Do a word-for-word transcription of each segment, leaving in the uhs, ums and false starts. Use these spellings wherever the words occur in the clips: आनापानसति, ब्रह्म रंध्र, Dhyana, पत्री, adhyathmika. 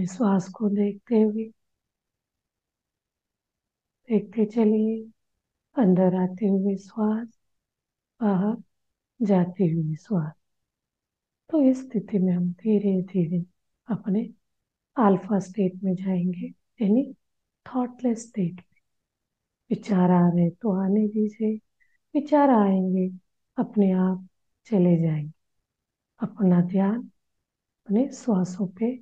अपने श्वास को देखते हुए देखते चलिए, अंदर आते हुए श्वास, बाहर जाते हुए श्वास। तो इस स्थिति में हम धीरे धीरे अपने अल्फा स्टेट में जाएंगे, यानी थॉटलेस स्टेट में। विचार आ रहे तो आने दीजिए, विचार आएंगे अपने आप चले जाएंगे। अपना ध्यान अपने श्वासों पे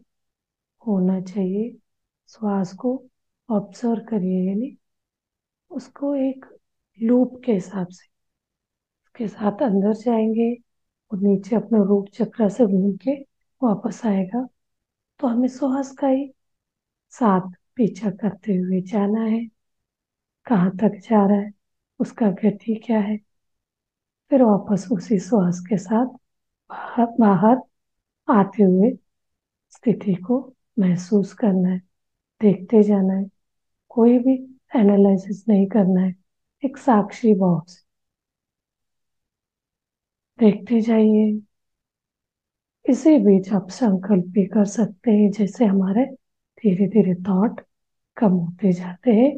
होना चाहिए। श्वास को ऑब्जर्व करिए, यानी उसको एक लूप के हिसाब से, उसके साथ अंदर जाएंगे और नीचे अपने रूट चक्र से घूम के वापस आएगा। तो हमें श्वास का ही साथ पीछा करते हुए जाना है, कहाँ तक जा रहा है, उसका गति क्या है, फिर वापस उसी श्वास के साथ बाहर बाहर आते हुए स्थिति को महसूस करना है, देखते जाना है। कोई भी एनालिसिस नहीं करना है, एक साक्षी भाव से देखते जाइए। इसी बीच आप संकल्प भी कर सकते हैं, जैसे हमारे धीरे धीरे थॉट कम होते जाते हैं,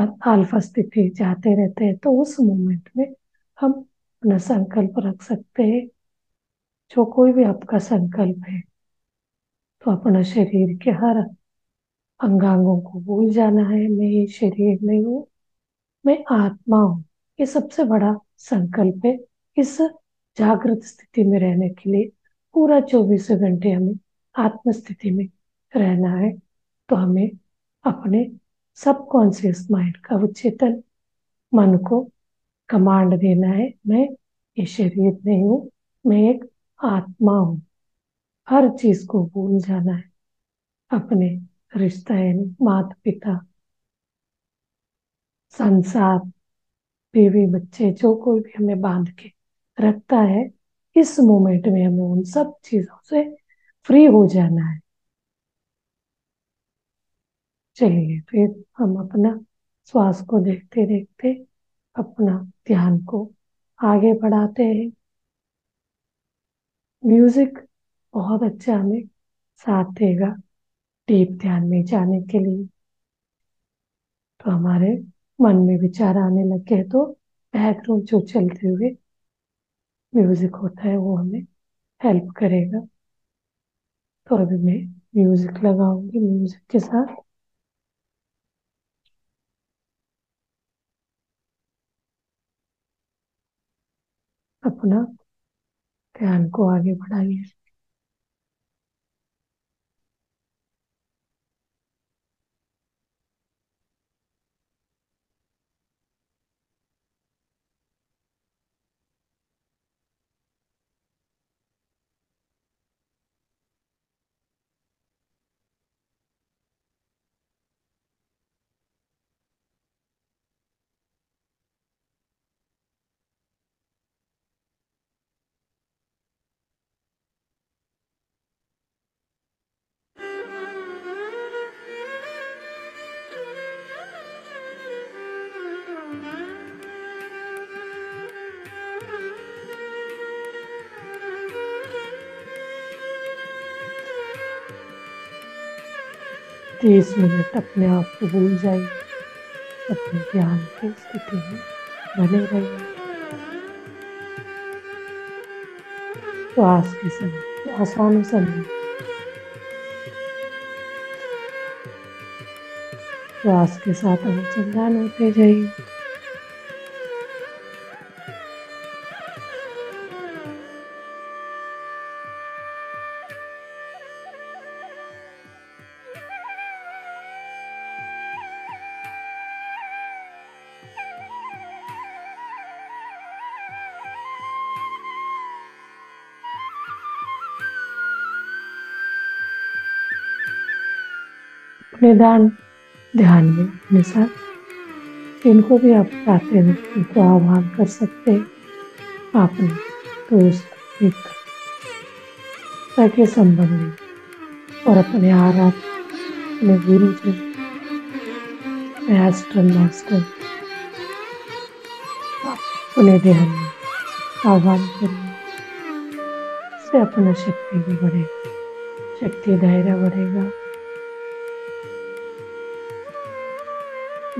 अल्फा स्थिति जाते रहते हैं, तो उस मोमेंट में हम अपना संकल्प रख सकते हैं। जो कोई भी आपका संकल्प है, तो अपना शरीर के हर अंगांगों को भूल जाना है। मैं ये शरीर नहीं हूँ, मैं आत्मा हूँ। ये सबसे बड़ा संकल्प है। इस जागृत स्थिति में रहने के लिए पूरा चौबीस घंटे हमें आत्म स्थिति में रहना है। तो हमें अपने सबकॉन्शियस माइंड का, अवचेतन मन को कमांड देना है, मैं ये शरीर नहीं हूँ, मैं एक आत्मा हूँ। हर चीज को भूल जाना है, अपने रिश्ता यानी माता पिता, संसार, बीवी बच्चे, जो कोई भी हमें बांध के रखता है, इस मोमेंट में हमें उन सब चीजों से फ्री हो जाना है। चलिए फिर हम अपना श्वास को देखते देखते अपना ध्यान को आगे बढ़ाते हैं। म्यूजिक बहुत अच्छा हमें साथ देगा डीप ध्यान में जाने के लिए। तो हमारे मन में विचार आने लगे तो बैकग्राउंड जो चलते हुए म्यूजिक होता है वो हमें हेल्प करेगा। तो अभी मैं म्यूजिक लगाऊंगी, म्यूजिक के साथ अपना ध्यान को आगे बढ़ाइए। तीस मिनट अपने आप को भूल जाइए, अपने ध्यान की स्थिति में बने रहिए। श्वास के समय आसान समय, श्वास के साथ अनुसंधान होते जाइए। निदान ध्यान में अपने साथ इनको भी आप चाहते हैं इनको आह्वान कर सकते हैं, आपने दोस्त मित्र सके संबंधी और अपने आराध्य, अपने गुरु जी, मास्टर मास्टर अपने ध्यान में आह्वान करें। इससे अपना शक्ति भी बढ़े, शक्ति दायरा बढ़ेगा।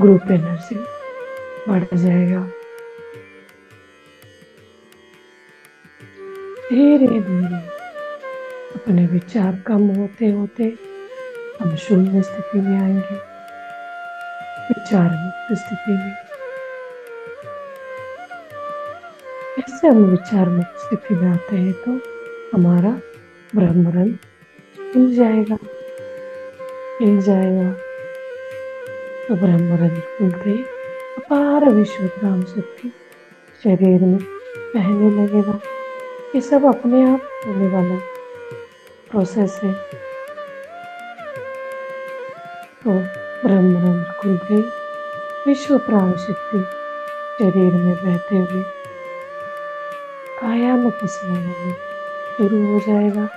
ग्रुप एनर्जी बढ़ जाएगा। धीरे धीरे अपने विचार कम होते होते हम शून्य स्थिति में आएंगे, विचार मुक्त स्थिति में। ऐसे हम विचार मुक्त स्थिति में आते हैं तो हमारा ब्रह्मरंग हिल जाएगा। हिल जाएगा तो ब्रह्मरंग खुलते ही अपार विश्व नाम शक्ति शरीर में बहने लगेगा। ये सब अपने आप होने वाला प्रोसेस है। तो ब्रह्मरंग खुल गई, विश्व प्राण शक्ति शरीर में बहते हुए काया में पसरना शुरू हो जाएगा।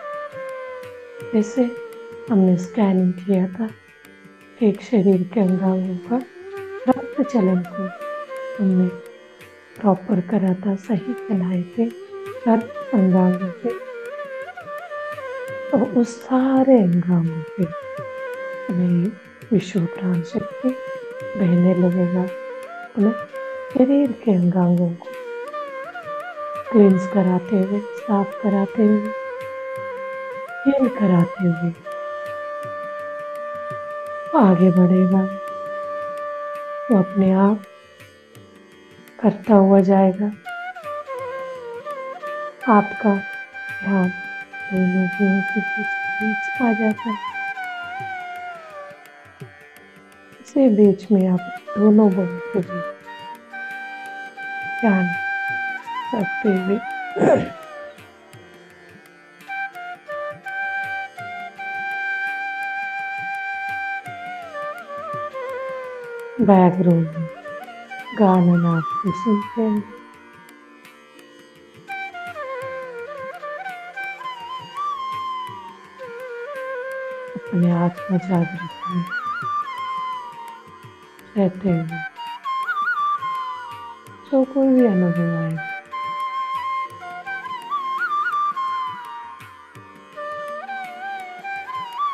जैसे हमने स्कैनिंग किया था, एक शरीर के अंगांगों पर रक्त चलन को हमने प्रॉपर करा था, सही चलाए थे रक्त अंगांगों पे। अब उस सारे अंगांगों पे हमें विश्व प्राण शक्ति बहने लगेगा। अपने शरीर के अंगांगों को क्लींस कराते हुए, साफ कराते हुए, हील कराते हुए आगे बढ़ेगा। वो अपने आप करता हुआ जाएगा। आपका ध्यान दोनों गुणों के बीच आ जाता है। से बीच में आप दोनों गुणों के बीच ध्यान करते हुए बैकग्राउंड में गाना नाचते सुनते हैं। अपने आत्मा जागृति में रहते हुए जो कोई भी अनुभव आए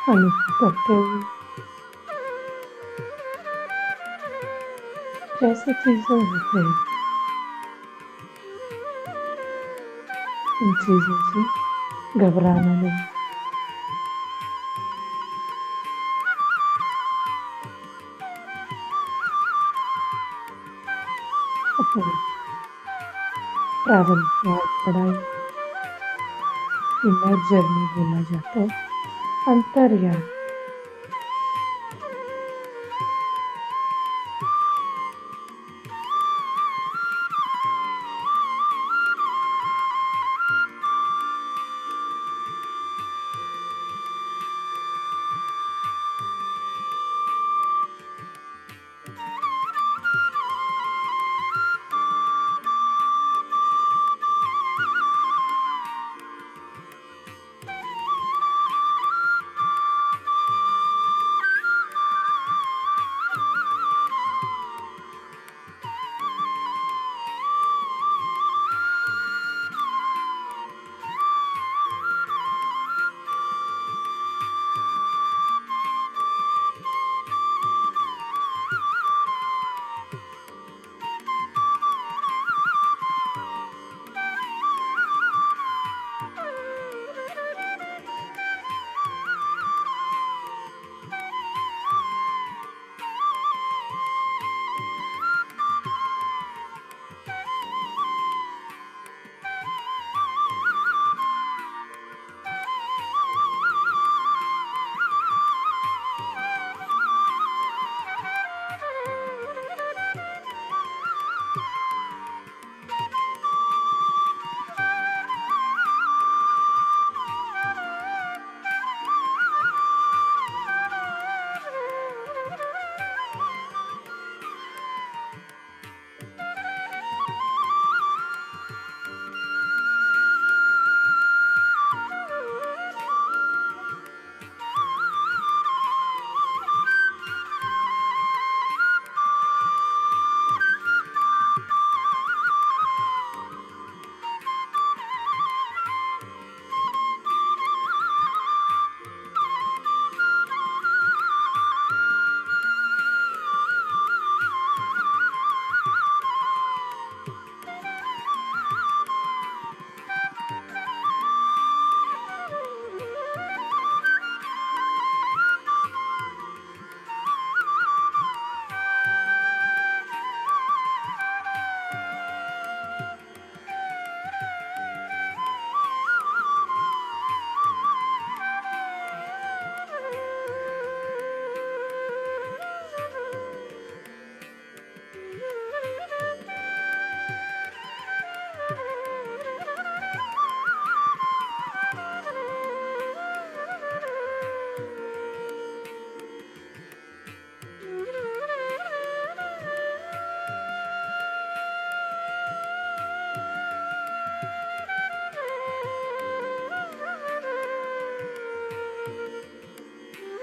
अनुभव करते हुए, जैसे चीजें होते हैं उन चीजों से घबराना नहीं। ट्रैवल पढ़ाई इनर जर्नी बोला जाता है, अंतर्यान।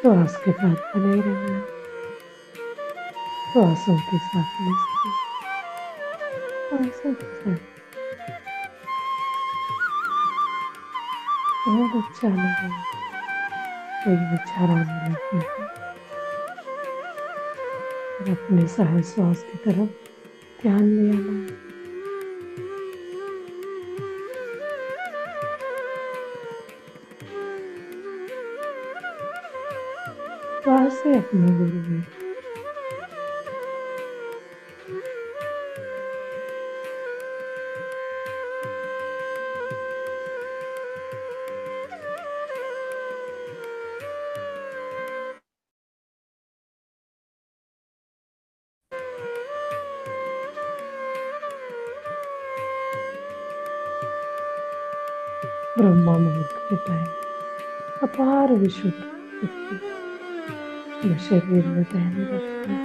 श्वास के साथ बनाए रहना, श्वासों के साथ मस्ती, श्वासों के साथ बहुत अच्छा लगा। कोई विचार आने लगते हैं और अपने सह श्वास की तरफ ध्यान ले आना। श्वास से अपने गुरु में ब्रह्मा मुहूर्त के टाइम अपार विशुद्ध शक्ति यह शरीर में तैनात रहती है।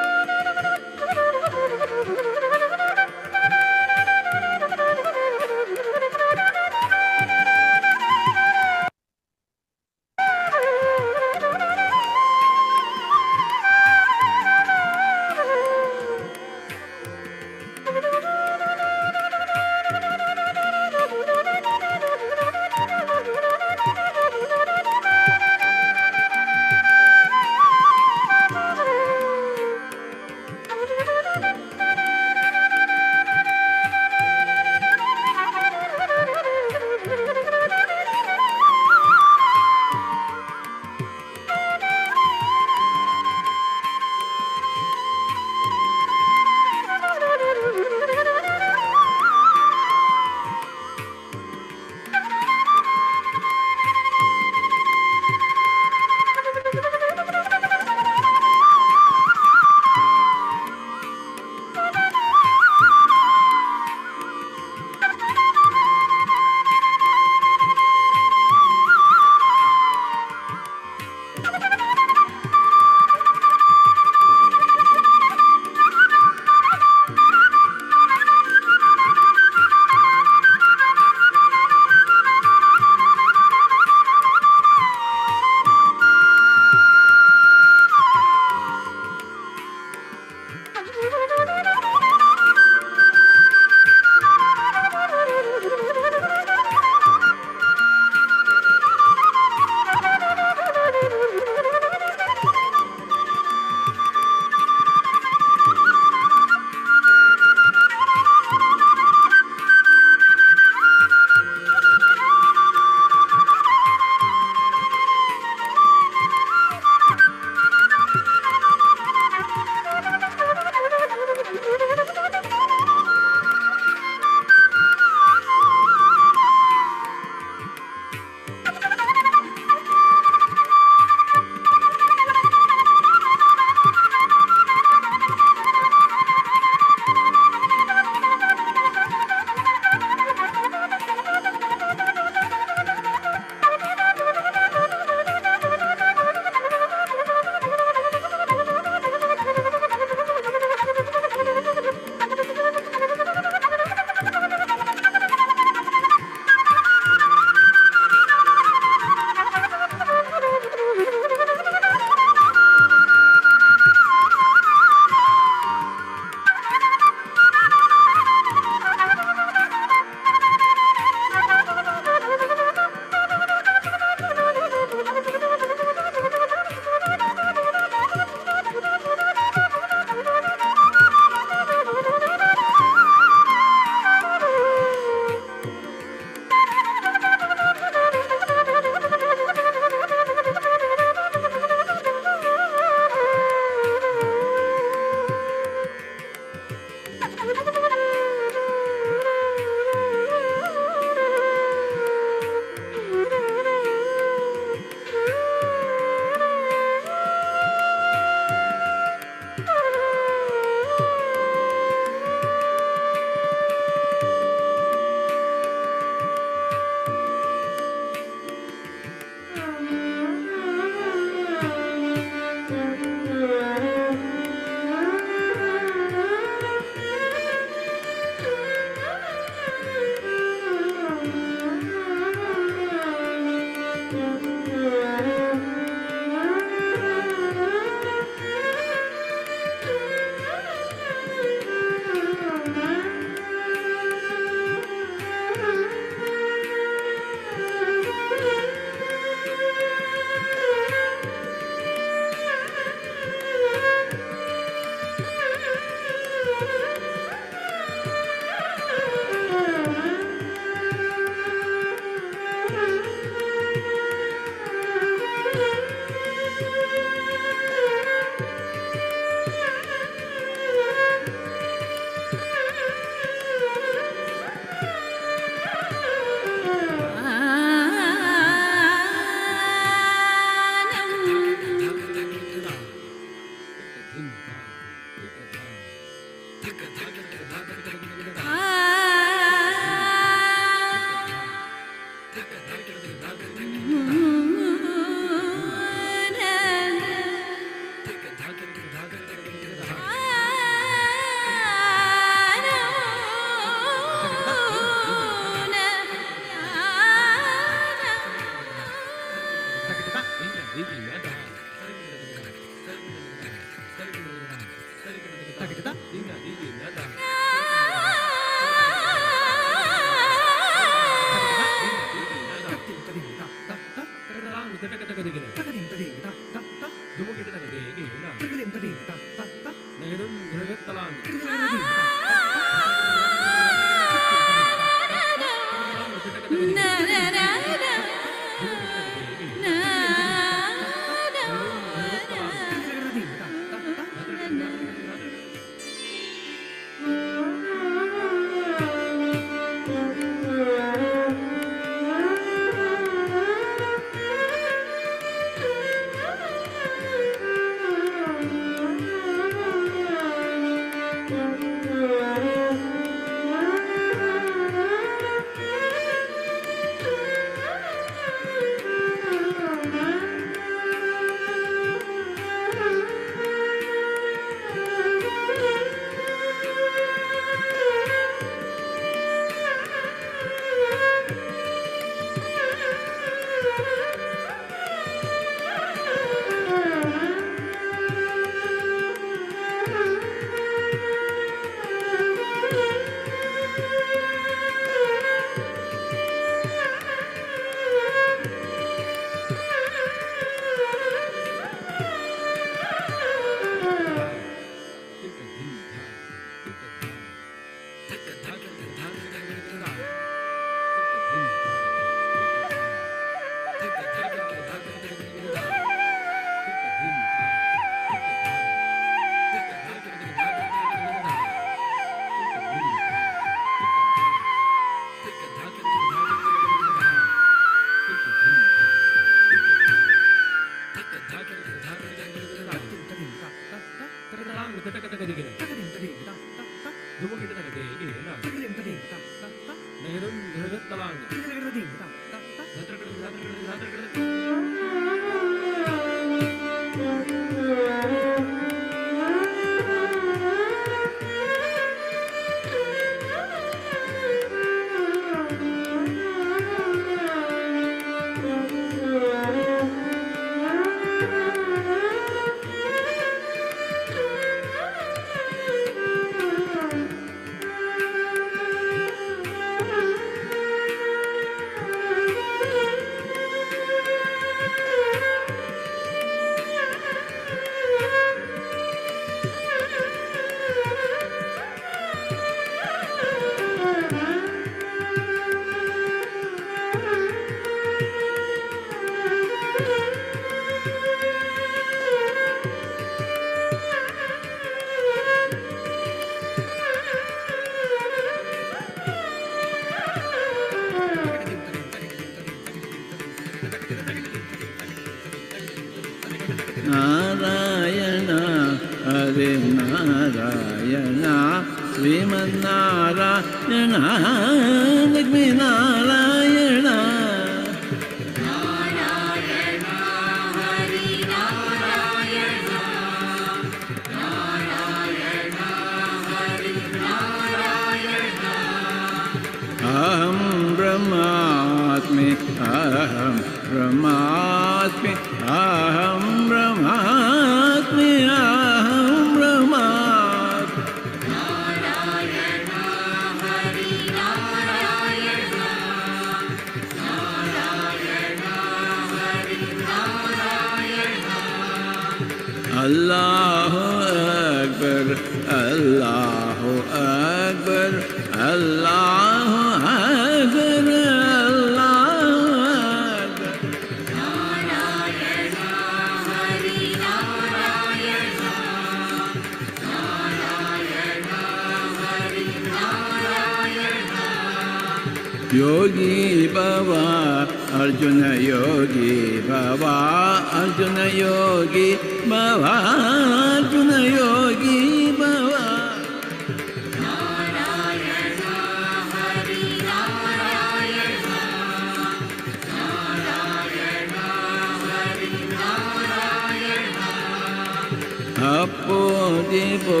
दिवो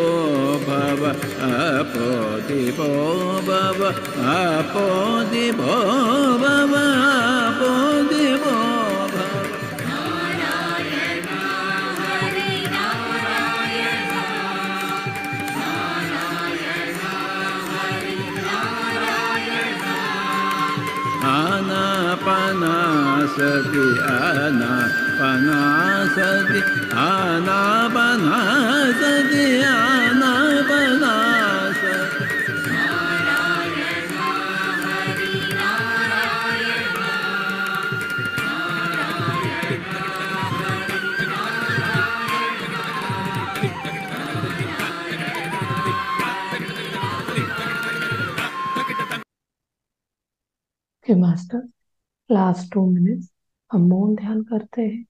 भव अपो दिवो भव अपो दिवो भव अपो दिवो आनापानसति आनापानसति आनापानसति आनापानसति Okay, master, last two minutes हम मौन ध्यान करते हैं।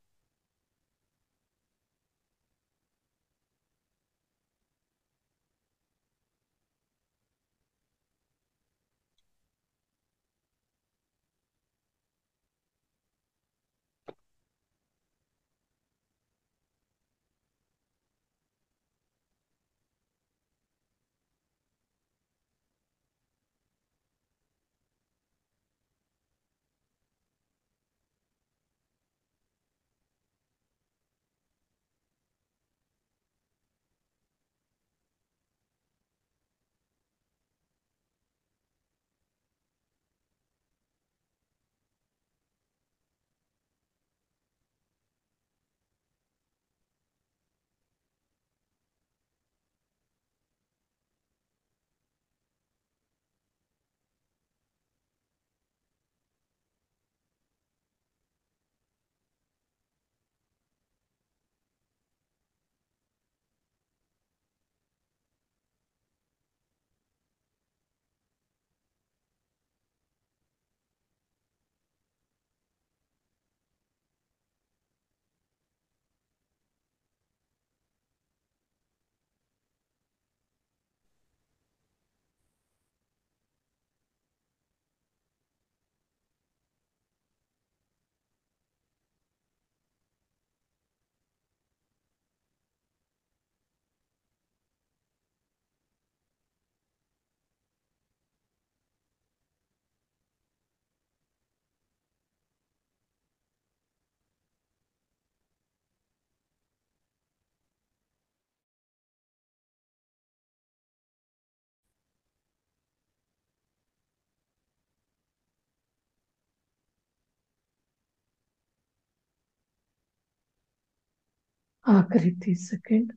आखिरी तीस सेकेंड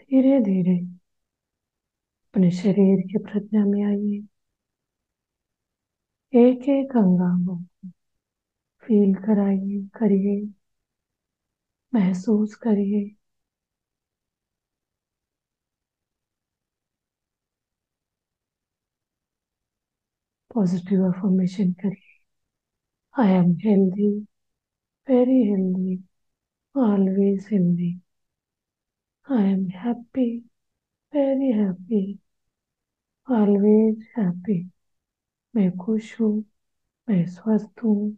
धीरे धीरे अपने शरीर की प्रज्ञा में आइए। एक एक अंगांगों को फील कराइए, करिए, महसूस करिए। पॉजिटिव अफर्मेशन करिए। I am healthy, very healthy, always healthy. I am happy, very happy, always happy. मैं खुश हूँ, मैं स्वस्थ हूँ।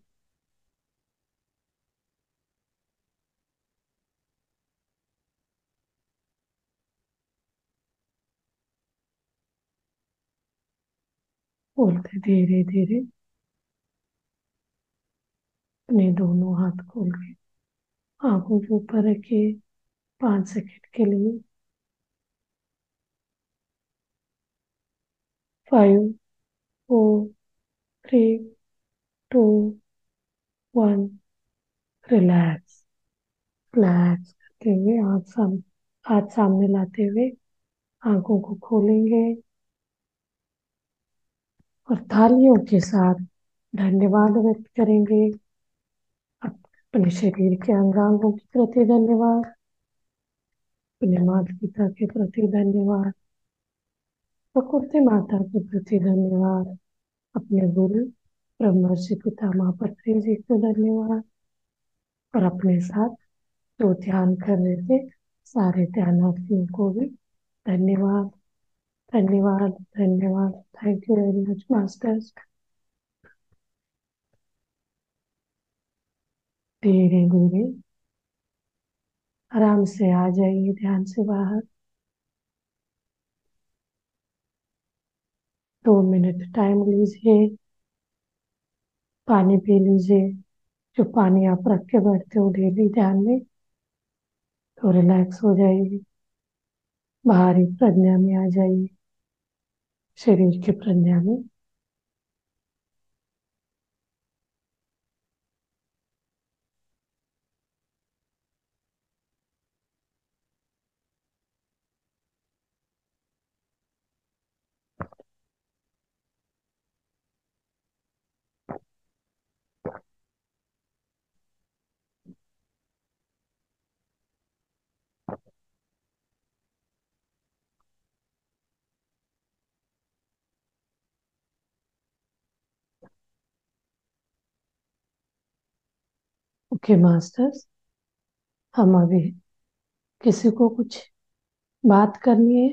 बोलते धीरे धीरे अपने दोनों हाथ खोल के आंखों के ऊपर रखिए पांच सेकेंड के लिए। Five four three two one relax. Relax करते हुए आंख साम हाथ सामने लाते हुए आंखों को खोलेंगे और तालियों के साथ धन्यवाद व्यक्त करेंगे अपने शरीर के अंगांगों के प्रति। धन्यवाद अपने माता पिता के प्रति। धन्यवाद प्रकृति माता के प्रति। धन्यवाद अपने गुरु ब्रह्मर्षि पितामह पत्री जी को धन्यवाद। और अपने साथ जो ध्यान कर रहे थे सारे ध्यानार्थियों को भी धन्यवाद धन्यवाद धन्यवाद। Thank you very much masters. धीरे धीरे आराम से आ जाइए ध्यान से बाहर। दो मिनट टाइम लीजिए, पानी पी लीजिए। जो पानी आप रख के बैठते हो डेली ध्यान में, तो रिलैक्स हो जाइए, बाहरी प्रज्ञा में आ जाइए, शरीर की प्रज्ञा में। ओके मास्टर्स, हम अभी किसी को कुछ बात करनी है?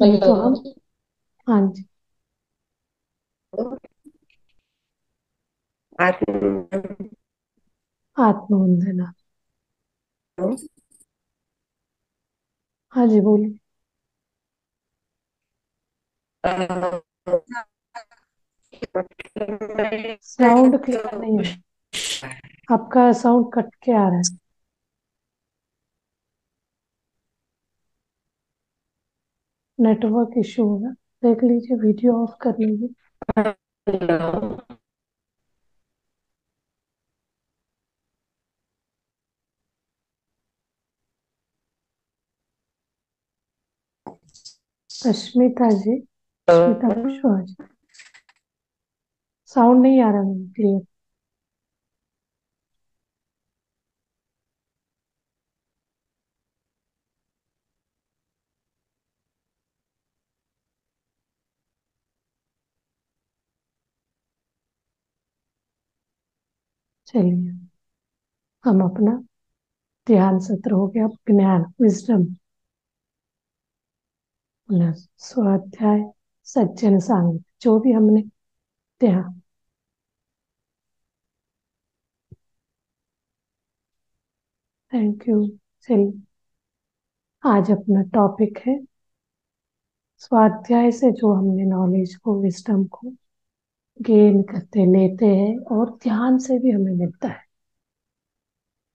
नहीं तो हम, हाँ जी, आत्मवंदन। हाँ जी बोलिए। साउंड क्लियर नहीं है आपका, साउंड कट के आ रहा है। नेटवर्क इश्यू होगा, देख लीजिए, वीडियो ऑफ कर लीजिए। अस्मिता जी, साउंड नहीं आ रहा है क्लियर। चलिए, हम अपना ध्यान सत्र हो गया। ज्ञान, विजडम, स्वाध्याय, सज्जन सांग, जो भी हमने ध्यान थैंक यू। चलिए, आज अपना टॉपिक है स्वाध्याय से जो हमने नॉलेज को, विस्टम को गेन करते लेते हैं, और ध्यान से भी हमें मिलता है।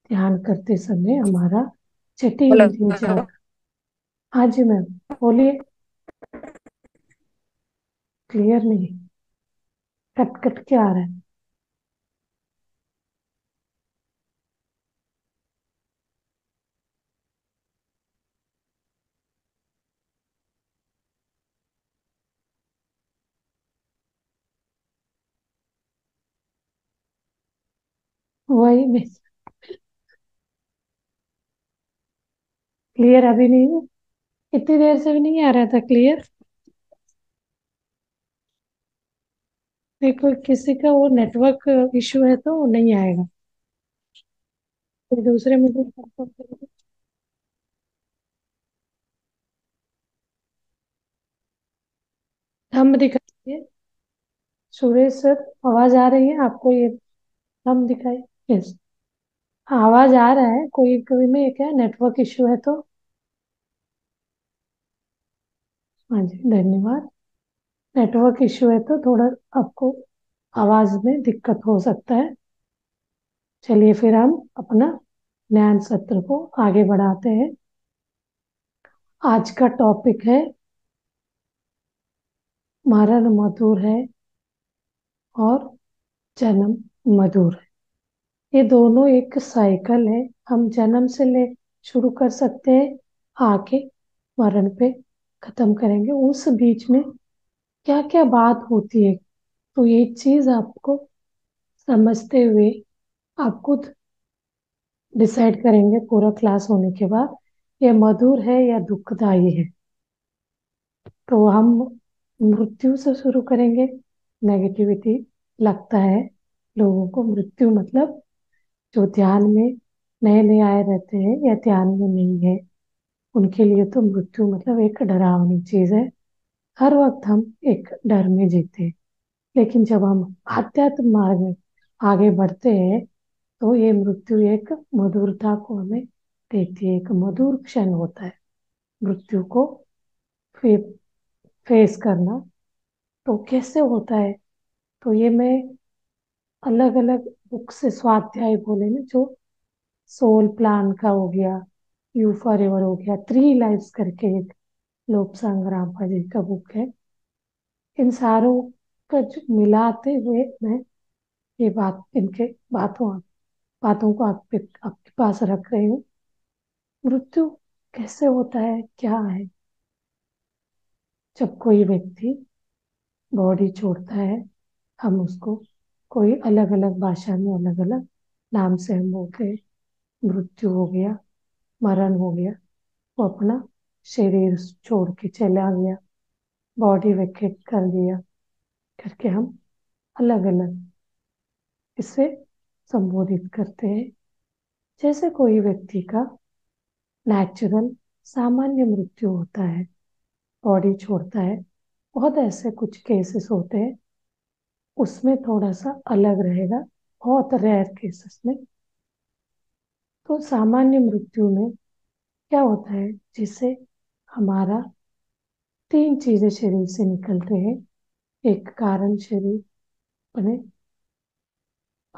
ध्यान करते समय हमारा चटी नहीं जाएगा। हाँ जी मैम बोलिए, क्लियर नहीं, कट कट के आ रहा है। वही में क्लियर अभी नहीं है, इतनी देर से भी नहीं आ रहा था क्लियर। देखो किसी का वो नेटवर्क इश्यू है तो नहीं आएगा, फिर दूसरे में कंफर्म करेंगे। थंब दिखाइए सुरेश सर, आवाज आ रही है आपको? ये थंब दिखाइए। यस, आवाज आ रहा है। कोई कोई में क्या नेटवर्क इश्यू है तो। हाँ जी धन्यवाद। नेटवर्क इश्यू है तो थोड़ा आपको आवाज में दिक्कत हो सकता है। चलिए फिर हम अपना ज्ञान सत्र को आगे बढ़ाते हैं। आज का टॉपिक है मरण मधुर है और जन्म मधुर है। ये दोनों एक साइकिल है। हम जन्म से ले शुरू कर सकते हैं, आके मरण पे खत्म करेंगे। उस बीच में क्या क्या बात होती है, तो ये चीज आपको समझते हुए आप खुद डिसाइड करेंगे पूरा क्लास होने के बाद, ये मधुर है या दुखदायी है। तो हम मृत्यु से शुरू करेंगे। नेगेटिविटी लगता है लोगों को, मृत्यु मतलब जो ध्यान में नए नए आए रहते हैं या ध्यान में नहीं है उनके लिए तो मृत्यु मतलब एक डरावनी चीज है। हर वक्त हम एक डर में जीते हैं, लेकिन जब हम आध्यात्म मार्ग में आगे बढ़ते हैं तो ये मृत्यु एक मधुरता को हमें देती है, एक मधुर क्षण होता है मृत्यु को फे, फेस करना। तो कैसे होता है, तो ये मैं अलग अलग बुक से स्वाध्याय बोले ना, जो सोल प्लान का हो गया, यू फॉर एवर हो गया, थ्री लाइव्स करके एक लोप संग्राम जी का बुक है, इन सारों का मिलाते हुए मैं ये बात इनके बातों बातों को आपके आपके पास रख रही हूँ। मृत्यु कैसे होता है, क्या है? जब कोई व्यक्ति बॉडी छोड़ता है, हम उसको कोई अलग अलग भाषा में अलग अलग नाम से हम बोलते हैं, मृत्यु हो गया, मरण हो गया, वो अपना शरीर छोड़ के चला गया, बॉडी वेकेट कर दिया करके हम अलग अलग इसे संबोधित करते हैं। जैसे कोई व्यक्ति का नेचुरल सामान्य मृत्यु होता है, बॉडी छोड़ता है, बहुत ऐसे कुछ केसेस होते हैं, उसमें थोड़ा सा अलग रहेगा, बहुत रेयर केसेस में। तो सामान्य मृत्यु में क्या होता है, जिसे हमारा तीन चीजें शरीर से निकलते हैं, एक कारण शरीर बने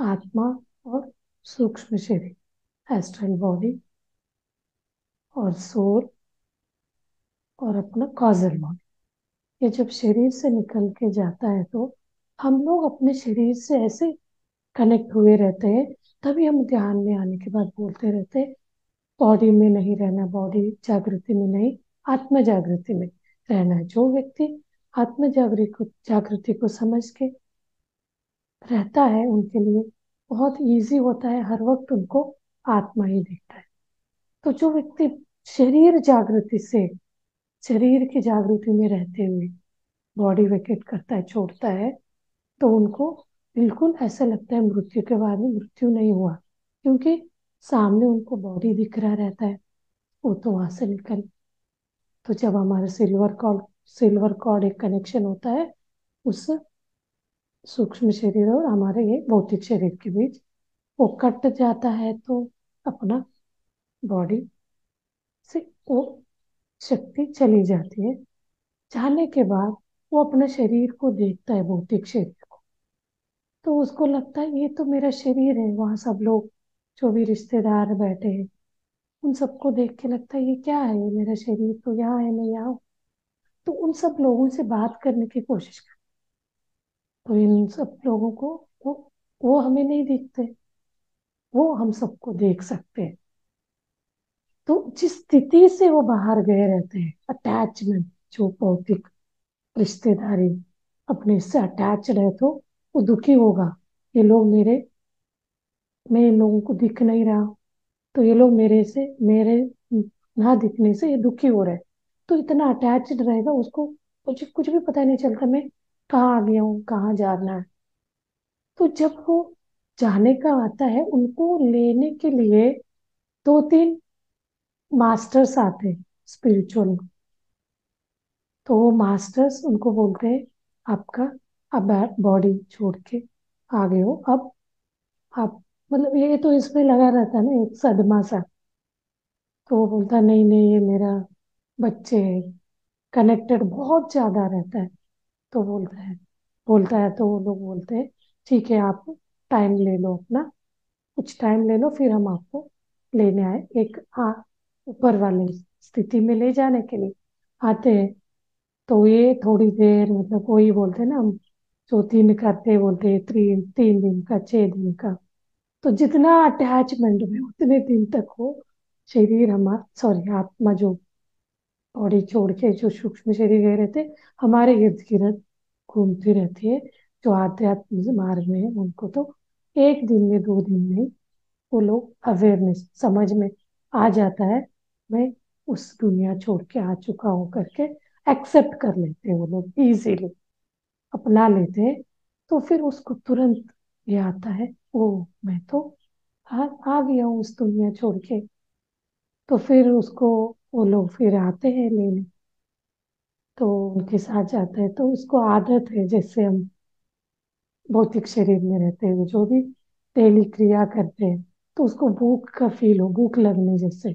आत्मा और सूक्ष्म शरीर एस्ट्रल बॉडी और सोल और अपना कॉजल बॉडी। ये जब शरीर से निकल के जाता है तो हम लोग अपने शरीर से ऐसे कनेक्ट हुए रहते हैं, तभी हम ध्यान में आने के बाद बोलते रहते हैं बॉडी में नहीं रहना, बॉडी जागृति में नहीं, आत्म जागृति में रहना। जो व्यक्ति आत्म जागृति जागृति को समझ के रहता है उनके लिए बहुत इजी होता है, हर वक्त उनको आत्मा ही दिखता है। तो जो व्यक्ति शरीर जागृति से शरीर की जागृति में रहते हुए बॉडी वेकेट करता है, छोड़ता है, तो उनको बिल्कुल ऐसा लगता है मृत्यु के बाद में मृत्यु नहीं हुआ, क्योंकि सामने उनको बॉडी दिख रहा रहता है, वो तो वहां से निकल। तो जब हमारा सिल्वर कॉर्ड सिल्वर कॉर्ड एक कनेक्शन होता है उस सूक्ष्म शरीर और हमारे ये भौतिक शरीर के बीच, वो कट जाता है तो अपना बॉडी से वो शक्ति चली जाती है। जाने के बाद वो अपने शरीर को देखता है, भौतिक शरीर को, तो उसको लगता है ये तो मेरा शरीर है। वहाँ सब लोग जो भी रिश्तेदार बैठे हैं उन सबको देख के लगता है ये क्या है, ये मेरा शरीर तो यहाँ है, मैं यहाँ हूँ। तो उन सब लोगों से बात करने की कोशिश कर, तो इन सब लोगों को वो वो हमें नहीं देखते, वो हम सबको देख सकते हैं। तो जिस स्थिति से वो बाहर गए रहते हैं, अटैचमेंट जो भौतिक रिश्तेदारी अपने से अटैच रहे, तो वो दुखी होगा, ये लोग मेरे मैं इन लोगों को दिख नहीं रहा, तो ये लोग मेरे से मेरे ना दिखने से ये दुखी हो रहे, तो इतना अटैच रहेगा उसको, मुझे कुछ भी पता नहीं चलता मैं कहाँ आ गया हूँ, कहाँ जाना है। तो जब वो जाने का आता है, उनको लेने के लिए दो तीन मास्टर्स आते हैं स्पिरिचुअल, तो वो मास्टर्स उनको बोलते हैं आपका अब बॉडी छोड़ के आ गए हो, अब आप मतलब ये तो इसमें लगा रहता है ना एक सदमा सा। तो वो बोलता नहीं नहीं ये मेरा बच्चे है, कनेक्टेड बहुत ज्यादा रहता है, तो बोलता है बोलता है तो वो लोग बोलते हैं ठीक है आप टाइम ले लो, अपना कुछ टाइम ले लो, फिर हम आपको लेने आए एक ऊपर वाली स्थिति में ले जाने के लिए आते हैं। तो ये थोड़ी देर मतलब कोई बोलते हैं ना हम जो तीन करते बोलते हैं तीन तीन दिन का, छः दिन का, तो जितना अटैचमेंट में उतने दिन तक वो शरीर हमारा सॉरी आत्मा जो बॉडी छोड़ के जो सूक्ष्म शरीर गए रहते हमारे इर्द गिर्द घूमती रहती है। जो आध्यात्मिक मार्ग में है उनको तो एक दिन में दो दिन में वो लोग अवेयरनेस समझ में आ जाता है, मैं उस दुनिया छोड़ के आ चुका हूँ करके एक्सेप्ट कर लेते हैं वो लोग, इजीली अपना लेते हैं। तो फिर उसको तुरंत ये आता है ओ मैं तो आ, आ गया हूँ उस दुनिया छोड़ के। तो फिर उसको वो लोग फिर आते हैं लेने, तो उनके साथ जाते हैं। तो उसको आदत है, जैसे हम भौतिक शरीर में रहते हुए जो भी डेली क्रिया करते हैं तो उसको भूख का फील हो, भूख लगने जैसे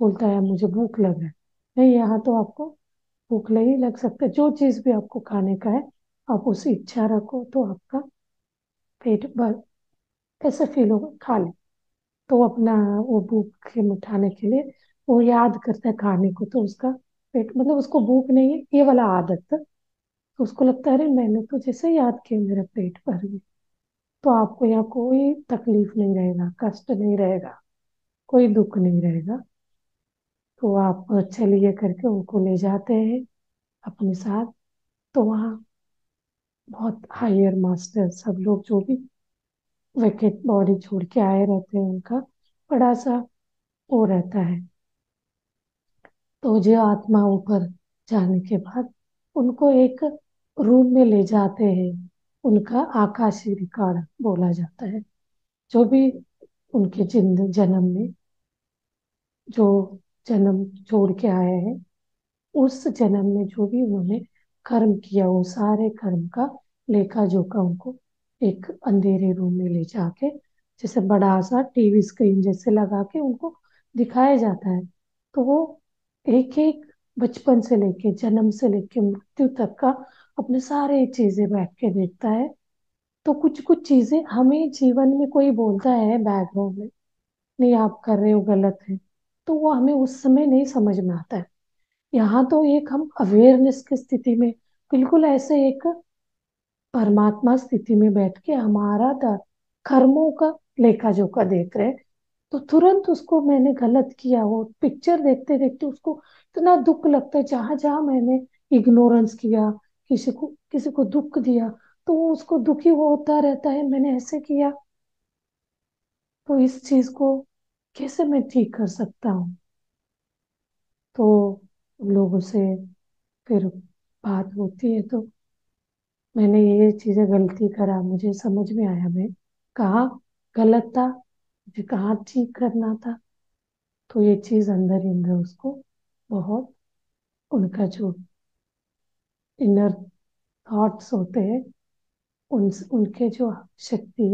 बोलता है मुझे भूख लग रहा है। नहीं, यहाँ तो आपको भूख नहीं लग सकता, जो चीज़ भी आपको खाने का है आप उसी इच्छा रखो तो आपका पेट भर ऐसे फील होगा, खा ले। तो अपना वो भूख मिटाने के लिए वो याद करता है खाने को, तो उसका पेट मतलब उसको भूख नहीं है ये वाला आदत, तो उसको लगता है अरे मैंने तो जैसे याद किया मेरा पेट भर गया। तो आपको यहाँ कोई तकलीफ नहीं रहेगा, कष्ट नहीं रहेगा, कोई दुख नहीं रहेगा। तो आप चलिए करके उनको ले जाते हैं अपने साथ। तो वहाँ बहुत हायर मास्टर सब लोग जो भी वेकेट बॉडी छोड़ के आए रहते हैं उनका बड़ा सा वो रहता है। तो जो आत्मा ऊपर जाने के बाद उनको एक रूम में ले जाते हैं, उनका आकाशी रिकॉर्ड बोला जाता है। जो भी उनके जिंद जन्म में जो जन्म छोड़ के आए हैं उस जन्म में जो भी उन्होंने कर्म किया वो सारे कर्म का लेखा जोखा उनको एक अंधेरे रूम में ले जाके जैसे बड़ा सा टीवी स्क्रीन जैसे लगा के उनको दिखाया जाता है। तो वो एक एक बचपन से लेके जन्म से लेके मृत्यु तक का अपने सारे चीजें बैठ के देखता है। तो कुछ कुछ चीजें हमें जीवन में कोई बोलता है बैकग्राउंड में, नहीं आप कर रहे हो गलत है, तो वो हमें उस समय नहीं समझ में आता है। यहाँ तो एक हम अवेयरनेस की स्थिति में बिल्कुल ऐसे एक परमात्मा स्थिति में बैठ के हमारा कर्मों का लेखा जोखा देख रहे हैं। तो तुरंत उसको मैंने गलत किया, वो पिक्चर देखते देखते उसको इतना दुख लगता है, जहां जहां मैंने इग्नोरेंस किया, किसी को किसी को दुख दिया, तो वो उसको दुखी वो होता रहता है, मैंने ऐसे किया तो इस चीज को कैसे मैं ठीक कर सकता हूँ। तो लोगों से फिर बात होती है, तो मैंने ये चीजें गलती करा, मुझे समझ में आया मैं कहाँ गलत था, मुझे कहाँ ठीक करना था। तो ये चीज अंदर ही अंदर उसको बहुत उनका जो इनर थॉट्स होते हैं उन उनके जो शक्ति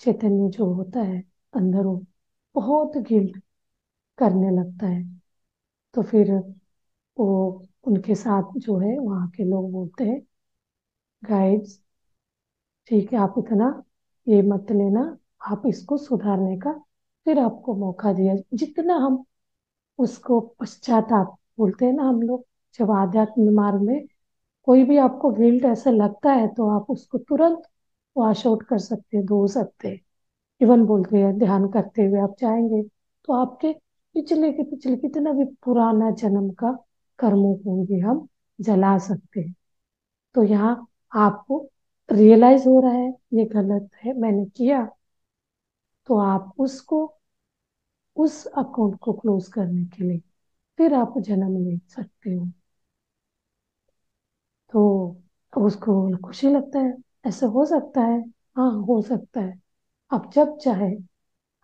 चैतन्य जो होता है अंदर वो बहुत गिल्ट करने लगता है। तो फिर वो उनके साथ जो है वहाँ के लोग बोलते हैं गाइड्स, ठीक है आप इतना ये मत लेना, आप इसको सुधारने का फिर आपको मौका दिया। जितना हम उसको पश्चाताप बोलते हैं ना हम लोग, जब आध्यात्म मार्ग में कोई भी आपको गिल्ट ऐसा लगता है तो आप उसको तुरंत वॉश आउट कर सकते हैं, धो सकते हैं। इवन बोलते हैं ध्यान करते हुए आप जाएंगे तो आपके पिछले के पिछले कितना भी पुराना जन्म का कर्मों को भी हम जला सकते हैं। तो यहाँ आपको रियलाइज हो रहा है ये गलत है मैंने किया, तो आप उसको उस अकाउंट को क्लोज करने के लिए फिर आप जन्म ले सकते हो। तो उसको खुशी लगता है, ऐसे हो सकता है, हाँ हो सकता है, आप जब चाहे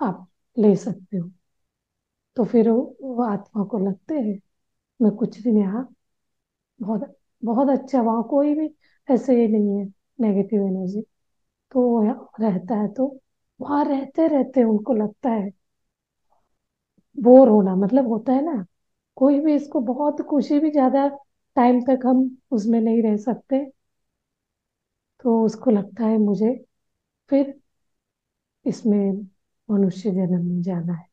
आप ले सकते हो। तो फिर वो आत्मा को लगते हैं मैं कुछ दिन यहाँ बहुत बहुत अच्छा, वहाँ कोई भी ऐसे ही नहीं है नेगेटिव एनर्जी, तो रहता है। तो वहां रहते रहते उनको लगता है बोर होना, मतलब होता है ना कोई भी इसको बहुत खुशी भी ज्यादा टाइम तक हम उसमें नहीं रह सकते, तो उसको लगता है मुझे फिर इसमें मनुष्य जन्म में जाना है।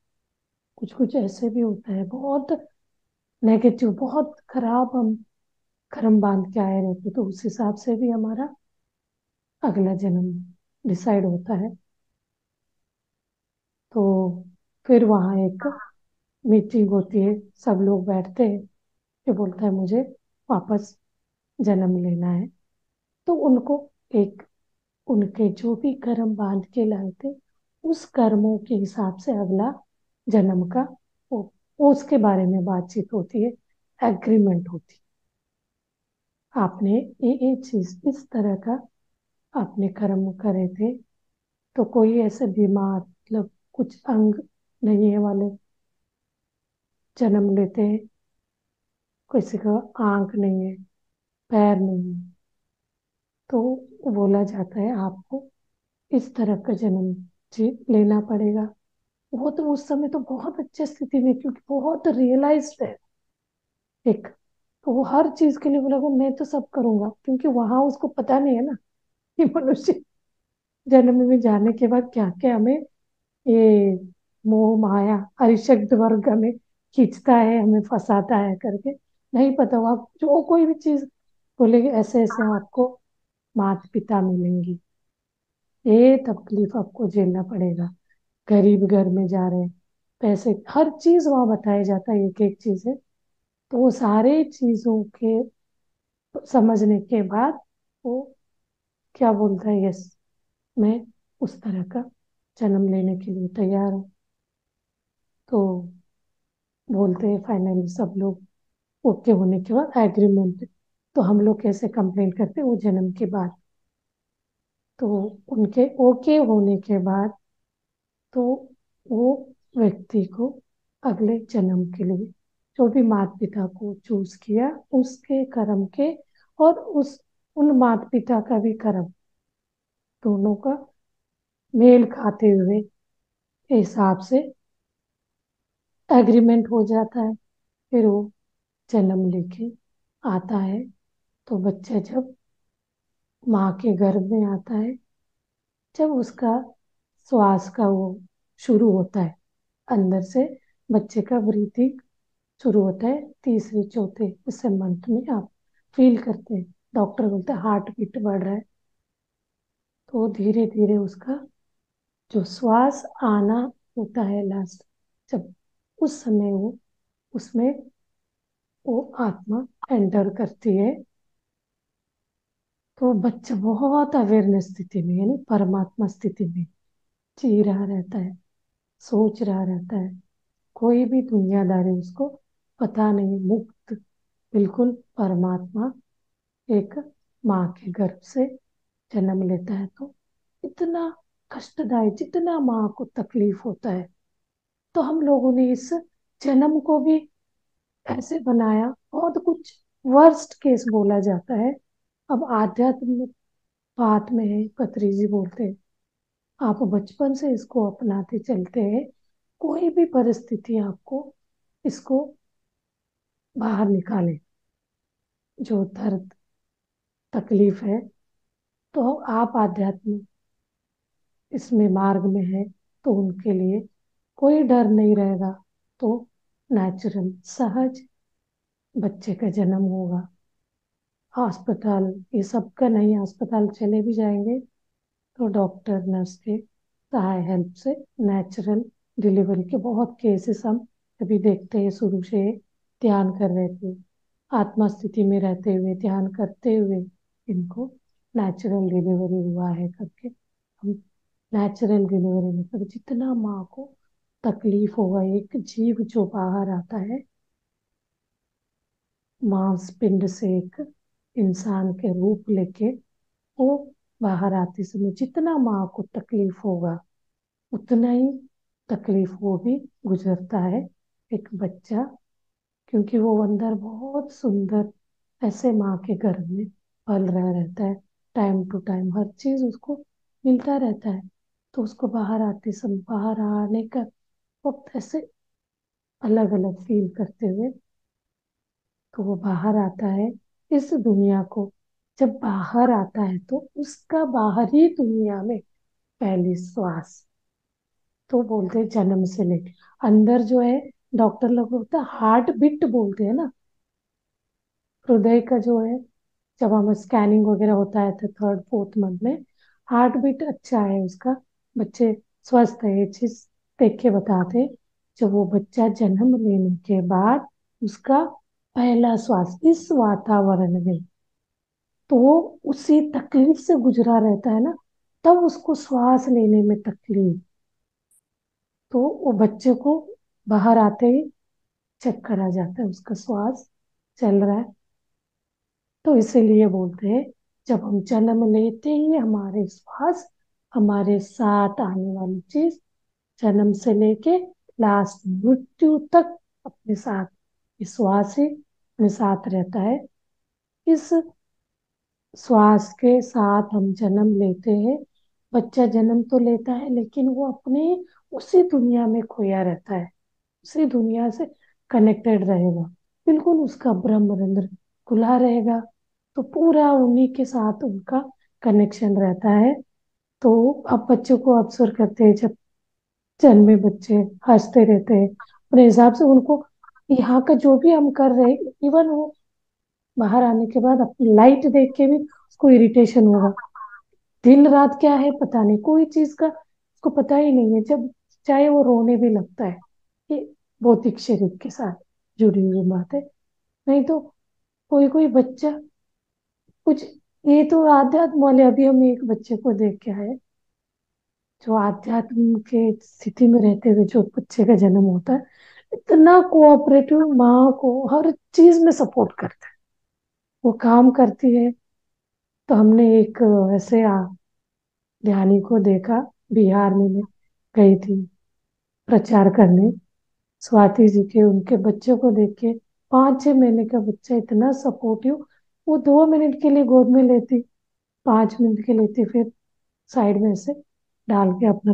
कुछ कुछ ऐसे भी होता है बहुत नेगेटिव, बहुत खराब हम कर्म बांध के आए रहते, तो उस हिसाब से भी हमारा अगला जन्म डिसाइड होता है। तो फिर वहाँ एक मीटिंग होती है, सब लोग बैठते हैं, ये बोलता है मुझे वापस जन्म लेना है। तो उनको एक उनके जो भी कर्म बांध के लाए थे उस कर्मों के हिसाब से अगला जन्म का वो, वो उसके बारे में बातचीत होती है, एग्रीमेंट होती है। आपने ये ये चीज इस तरह का आपने कर्म करे थे, तो कोई ऐसे बीमार मतलब कुछ अंग नहीं है वाले जन्म लेते हैं, किसी का आंख नहीं है, पैर नहीं है, तो बोला जाता है आपको इस तरह का जन्म जी लेना पड़ेगा। वो तो उस समय तो बहुत अच्छे स्थिति में, क्योंकि बहुत रियलाइज्ड है एक, तो वो हर चीज के लिए बोला मैं तो सब करूंगा, क्योंकि वहां उसको पता नहीं है ना कि मनुष्य जन्म में जाने के बाद क्या क्या हमें ये मोह माया अरिशक्त वर्ग हमें खींचता है, हमें फंसाता है करके नहीं पता। आप जो कोई भी चीज बोलेगी ऐसे ऐसे आपको माता पिता मिलेंगी, ये तकलीफ आपको झेलना पड़ेगा, गरीब घर में जा रहे पैसे, हर चीज वहां बताया जाता है, एक एक चीज है। तो वो सारे चीजों के समझने के बाद वो क्या बोलता है, यस मैं उस तरह का जन्म लेने के लिए तैयार हूँ। तो बोलते हैं फाइनली सब लोग ओके होने के बाद एग्रीमेंट। तो हम लोग कैसे कंप्लेन करते हैं वो जन्म के बाद, तो उनके ओके होने के बाद तो वो व्यक्ति को अगले जन्म के लिए जो भी माता पिता को चूज किया उसके कर्म के और उस उन माता पिता का भी कर्म दोनों का मेल खाते हुए हिसाब से एग्रीमेंट हो जाता है। फिर वो जन्म लेके आता है। तो बच्चा जब माँ के गर्भ में आता है, जब उसका श्वास का वो शुरू होता है, अंदर से बच्चे का ब्रीथिंग शुरू होता है, तीसरे चौथे उससे मंथ में आप फील करते हैं, डॉक्टर बोलते हैं हार्ट बीट बढ़ रहा है। तो धीरे धीरे उसका जो श्वास आना होता है लास्ट, जब उस समय वो उसमें वो आत्मा एंटर करती है, तो बच्चा बहुत अवेयरनेस स्थिति में यानी परमात्मा स्थिति में जी रहा रहता है, सोच रहा रहता है, कोई भी दुनियादारी उसको पता नहीं, मुक्त बिल्कुल परमात्मा एक माँ के गर्भ से जन्म लेता है। तो इतना कष्टदायी जितना माँ को तकलीफ होता है, तो हम लोगों ने इस जन्म को भी ऐसे बनाया, बहुत कुछ वर्स्ट केस बोला जाता है। अब आध्यात्मिक बात में है, पत्री जी बोलते हैं आप बचपन से इसको अपनाते चलते हैं, कोई भी परिस्थिति आपको इसको बाहर निकाले, जो दर्द तकलीफ है, तो आप आध्यात्मिक इसमें मार्ग में है तो उनके लिए कोई डर नहीं रहेगा। तो नेचुरल सहज बच्चे का जन्म होगा। अस्पताल ये सब का नहीं, अस्पताल चले भी जाएंगे तो डॉक्टर नर्स के सहाय हेल्प से नेचुरल डिलीवरी के बहुत केसेस हम अभी देखते हैं। शुरू से ध्यान कर रहे थे, आत्मा स्थिति में रहते हुए ध्यान करते हुए इनको नेचुरल डिलीवरी हुआ है करके, हम नेचुरल डिलीवरी मतलब जितना माँ को तकलीफ होगा, एक जीव जो बाहर आता है मांस पिंड से एक इंसान के रूप लेके, वो बाहर आते समय जितना माँ को तकलीफ होगा उतना ही तकलीफ वो भी गुजरता है एक बच्चा, क्योंकि वो अंदर बहुत सुंदर ऐसे माँ के गर्भ में पल रहा रहता है, टाइम टू टाइम हर चीज उसको मिलता रहता है। तो उसको बाहर आते समय, बाहर आने का वक्त ऐसे अलग अलग फील करते हुए तो वो बाहर आता है इस दुनिया को। जब बाहर आता है तो उसका बाहरी दुनिया में पहली श्वास, तो बोलते हैं जन्म से लेके अंदर जो है, डॉक्टर लोग बोलते हैं हार्ट बीट बोलते हैं ना, हृदय का जो है, जब हम स्कैनिंग वगैरह होता है तो थर्ड फोर्थ मंथ में हार्ट बीट अच्छा है उसका, बच्चे स्वस्थ है, ये चीज देख के बताते। जब वो बच्चा जन्म लेने के बाद उसका पहला श्वास इस वातावरण में, तो वो उसी तकलीफ से गुजरा रहता है ना, तब उसको श्वास लेने में तकलीफ, तो वो बच्चे को बाहर आते ही चेक करा जाता है उसका श्वास चल रहा है। तो इसीलिए बोलते हैं जब हम जन्म लेते ही हमारे श्वास, हमारे साथ आने वाली चीज जन्म से लेके लास्ट मृत्यु तक अपने साथ, श्वास ही अपने साथ रहता है। इस श्वास के साथ हम जन्म लेते हैं। बच्चा जन्म तो लेता है लेकिन वो अपने उसी दुनिया में खोया रहता है, उसी दुनिया से कनेक्टेड रहेगा, बिल्कुल उसका ब्रह्म रंध्र खुला रहेगा, तो पूरा उन्हीं के साथ उनका कनेक्शन रहता है। तो अब बच्चों को ऑब्जर्व करते हैं, जब जन्मे बच्चे हंसते रहते हैं अपने हिसाब से, उनको यहाँ का जो भी हम कर रहे हैं, इवन वो बाहर आने के बाद अपनी लाइट देख के भी उसको इरिटेशन होगा, दिन रात क्या है पता नहीं, कोई चीज का उसको पता ही नहीं है, जब चाहे वो रोने भी लगता है। ये भौतिक शरीर के साथ जुड़ी हुई बात है। नहीं तो कोई कोई बच्चा कुछ, ये तो आध्यात्म वाले, अभी हम एक बच्चे को देख के आए जो आध्यात्म के स्थिति में रहते हुए जो बच्चे का जन्म होता है, इतना कोऑपरेटिव, माँ को हर चीज में सपोर्ट करता है, वो काम करती है। तो हमने एक ऐसे ध्यानी को देखा, बिहार में मैं गई थी प्रचार करने, स्वाति जी के, उनके बच्चे को देख के, पाँच छः महीने का बच्चा इतना सपोर्टिव, वो दो मिनट के लिए गोद में लेती, पाँच मिनट के लेती, फिर साइड में से डाल के अपना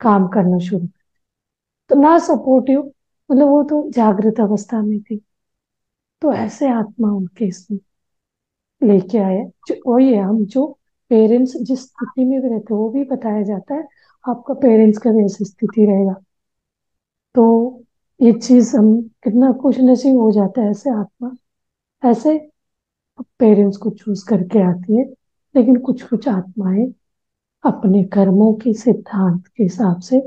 काम करना शुरू। तो ना सपोर्टिव, मतलब वो तो जागृत अवस्था में थी। तो ऐसे आत्मा उनके इसमें लेके आए, वही है हम जो पेरेंट्स जिस स्थिति में भी रहते वो भी बताया जाता है, आपका पेरेंट्स का भी ऐसी स्थिति रहेगा। तो ये चीज हम कितना खुश नसीब हो जाता है, ऐसे आत्मा ऐसे पेरेंट्स को चूज करके आती है। लेकिन कुछ कुछ आत्माएं अपने कर्मों के सिद्धांत के हिसाब से,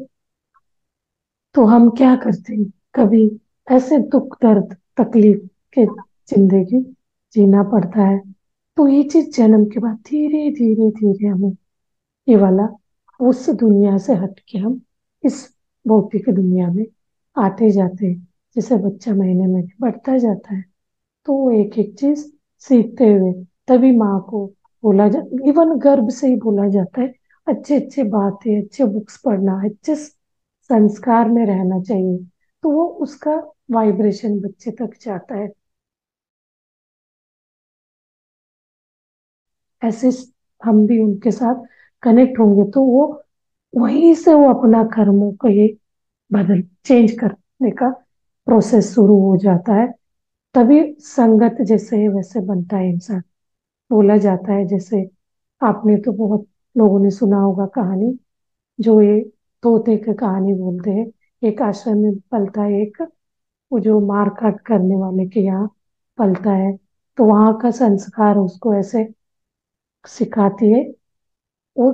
तो हम क्या करते हैं, कभी ऐसे दुख दर्द तकलीफ के जिंदगी जीना पड़ता है। तो ये चीज जन्म के बाद धीरे धीरे धीरे हमें ये वाला उस दुनिया से हट के हम इस भौतिक दुनिया में आते जाते हैं। जैसे बच्चा महीने में बढ़ता जाता है तो वो एक एक चीज सीखते हुए, तभी माँ को बोला जा, इवन गर्भ से ही बोला जाता है अच्छे अच्छे बातें, अच्छे बुक्स पढ़ना, अच्छे संस्कार में रहना चाहिए, तो वो उसका वाइब्रेशन बच्चे तक जाता है। ऐसे हम भी उनके साथ कनेक्ट होंगे तो वो वहीं से वो अपना कर्मों को ये बदल चेंज करने का प्रोसेस शुरू हो जाता है। तभी संगत जैसे है वैसे बनता है इंसान। बोला जाता है, जैसे आपने तो बहुत लोगों ने सुना होगा कहानी, जो ये तोते की कहानी बोलते हैं, एक आश्रम में पलता है, एक वो जो मार काट करने वाले के यहाँ पलता है, तो वहां का संस्कार उसको ऐसे सिखाती है, वो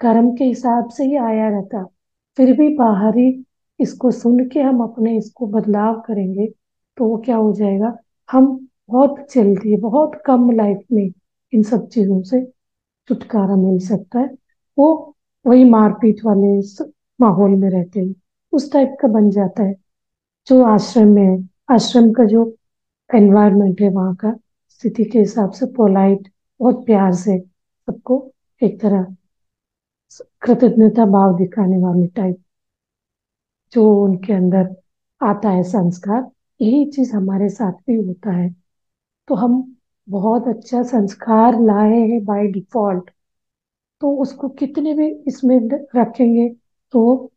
कर्म के हिसाब से ही आया रहता। फिर भी बाहरी इसको सुन के हम अपने इसको बदलाव करेंगे तो वो क्या हो जाएगा, हम बहुत जल्दी बहुत कम लाइफ में इन सब चीजों से छुटकारा मिल सकता है। वो वही मारपीट वाले माहौल में रहते हैं, उस टाइप का बन जाता है जो आश्रम में है। आश्रम का जो एनवायरनमेंट है वहाँ का, स्थिति के हिसाब से पोलाइट, बहुत प्यार से सबको एक तरह कृतज्ञता भाव दिखाने वाले टाइप जो उनके अंदर आता है संस्कार, यही चीज हमारे साथ भी होता है। तो हम बहुत अच्छा संस्कार लाए हैं बाय डिफॉल्ट, तो उसको कितने भी इसमें रखेंगे तो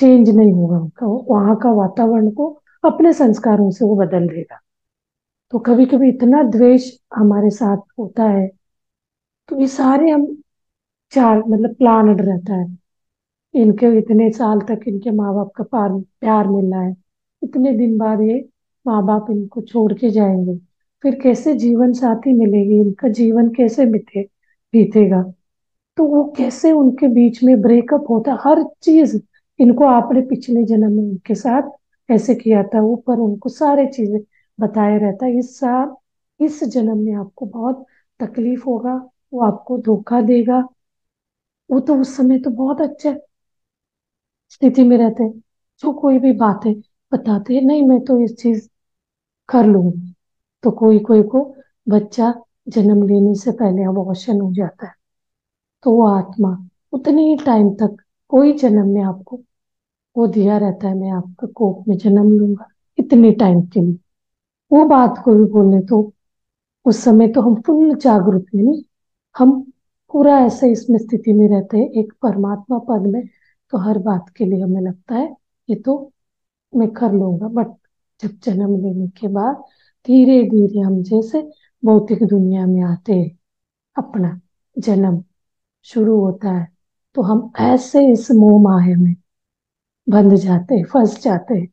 चेंज नहीं होगा उनका, वहाँ का वातावरण को अपने संस्कारों से वो बदल देगा। तो कभी कभी इतना द्वेष हमारे साथ होता है, तो ये सारे हम चार मतलब प्लानड रहता है, इनके इतने साल तक इनके माँ बाप का प्यार प्यार मिलना है, इतने दिन बाद ये माँ बाप इनको छोड़ के जाएंगे, फिर कैसे जीवन साथी मिलेगी, इनका जीवन कैसे बीते बीतेगा, तो वो कैसे उनके बीच में ब्रेकअप होता, हर चीज इनको आपने पिछले जन्म में उनके साथ ऐसे किया था, ऊपर उनको सारे चीजें बताया रहता है, इस साल इस जन्म में आपको बहुत तकलीफ होगा, वो आपको धोखा देगा। वो तो उस समय तो बहुत अच्छे स्थिति में रहते हैं, जो कोई भी बातें बताते हैं, नहीं मैं तो इस चीज कर लूंगी। तो कोई कोई को बच्चा जन्म लेने से पहले अबॉर्शन हो जाता है, तो वो आत्मा उतने ही टाइम तक कोई जन्म में आपको वो दिया रहता है, मैं आपका कोप में जन्म लूंगा इतने टाइम के लिए, वो बात को भी बोलने तो उस समय तो हम पूर्ण जागरूक यानी हम पूरा ऐसे इसमें स्थिति में रहते हैं एक परमात्मा पद में, तो हर बात के लिए हमें लगता है ये तो मैं कर लूंगा। बट जब जन्म लेने के बाद धीरे धीरे हम जैसे भौतिक दुनिया में आते हैं, अपना जन्म शुरू होता है, तो हम ऐसे इस मोह माया में बंध जाते हैं, फंस जाते हैं।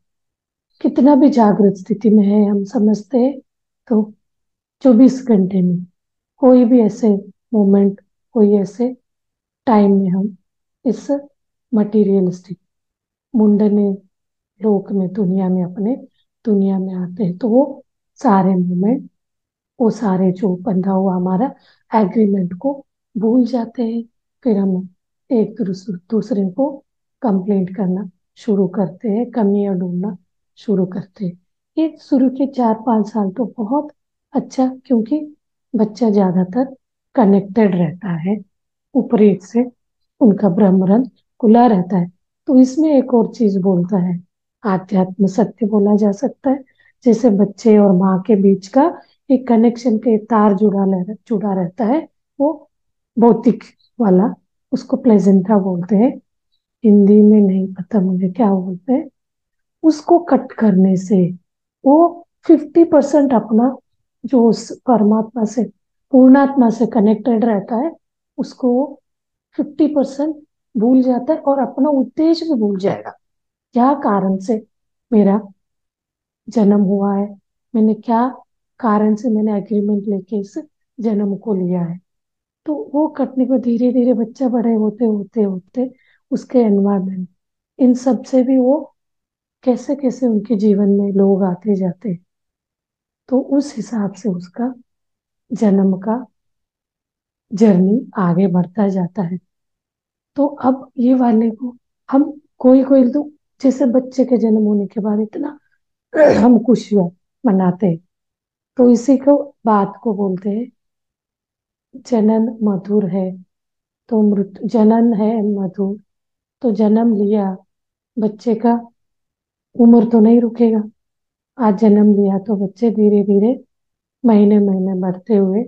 कितना भी जागृत स्थिति में है हम समझते हैं, तो चौबीस घंटे में कोई भी ऐसे मोमेंट, कोई ऐसे टाइम में हम इस मटीरियलिस्टिक मुंडने लोक में, दुनिया में, अपने दुनिया में आते हैं, तो वो सारे मोमेंट, वो सारे जो बंधा हुआ हमारा एग्रीमेंट को भूल जाते हैं। फिर हम एक दूसरे दूसरे को कंप्लेंट करना शुरू करते हैं, कमियां ढूंढना शुरू करते हैं। ये शुरू के चार पाँच साल तो बहुत अच्छा, क्योंकि बच्चा ज़्यादातर कनेक्टेड रहता है ऊपरी से, उनका ब्रह्मरन खुला रहता है। तो इसमें एक और चीज़ बोलता है, आध्यात्म सत्य बोला जा सकता है। जैसे बच्चे और माँ के बीच का एक कनेक्शन के तार जुड़ा जुड़ा रहता है, वो भौतिक वाला, उसको प्लेजेंटा बोलते हैं हिंदी में, नहीं पता मुझे क्या बोलते हैं। उसको कट करने से वो फिफ्टी परसेंट अपना जो उस परमात्मा से, पूर्णात्मा से कनेक्टेड रहता है, उसको फिफ्टी परसेंट भूल जाता है और अपना उद्देश्य भी भूल जाएगा। क्या कारण से मेरा जन्म हुआ है, मैंने क्या कारण से मैंने एग्रीमेंट लेके इस जन्म को लिया है, तो वो कटने को धीरे धीरे बच्चा बड़े होते होते होते उसके एनवायरमेंट, इन सब से भी वो कैसे कैसे उनके जीवन में लोग आते जाते, तो उस हिसाब से उसका जन्म का जर्नी आगे बढ़ता जाता है। तो अब ये वाले को हम कोई कोई तो जैसे बच्चे के जन्म होने के बाद इतना हम खुशी मनाते हैं, तो इसी को बात को बोलते हैं जनन मधुर है, तो मृत्यु जनन है मधुर। तो जन्म लिया बच्चे का, उम्र तो नहीं रुकेगा, आज जन्म लिया तो बच्चे धीरे धीरे महीने महीने बढ़ते हुए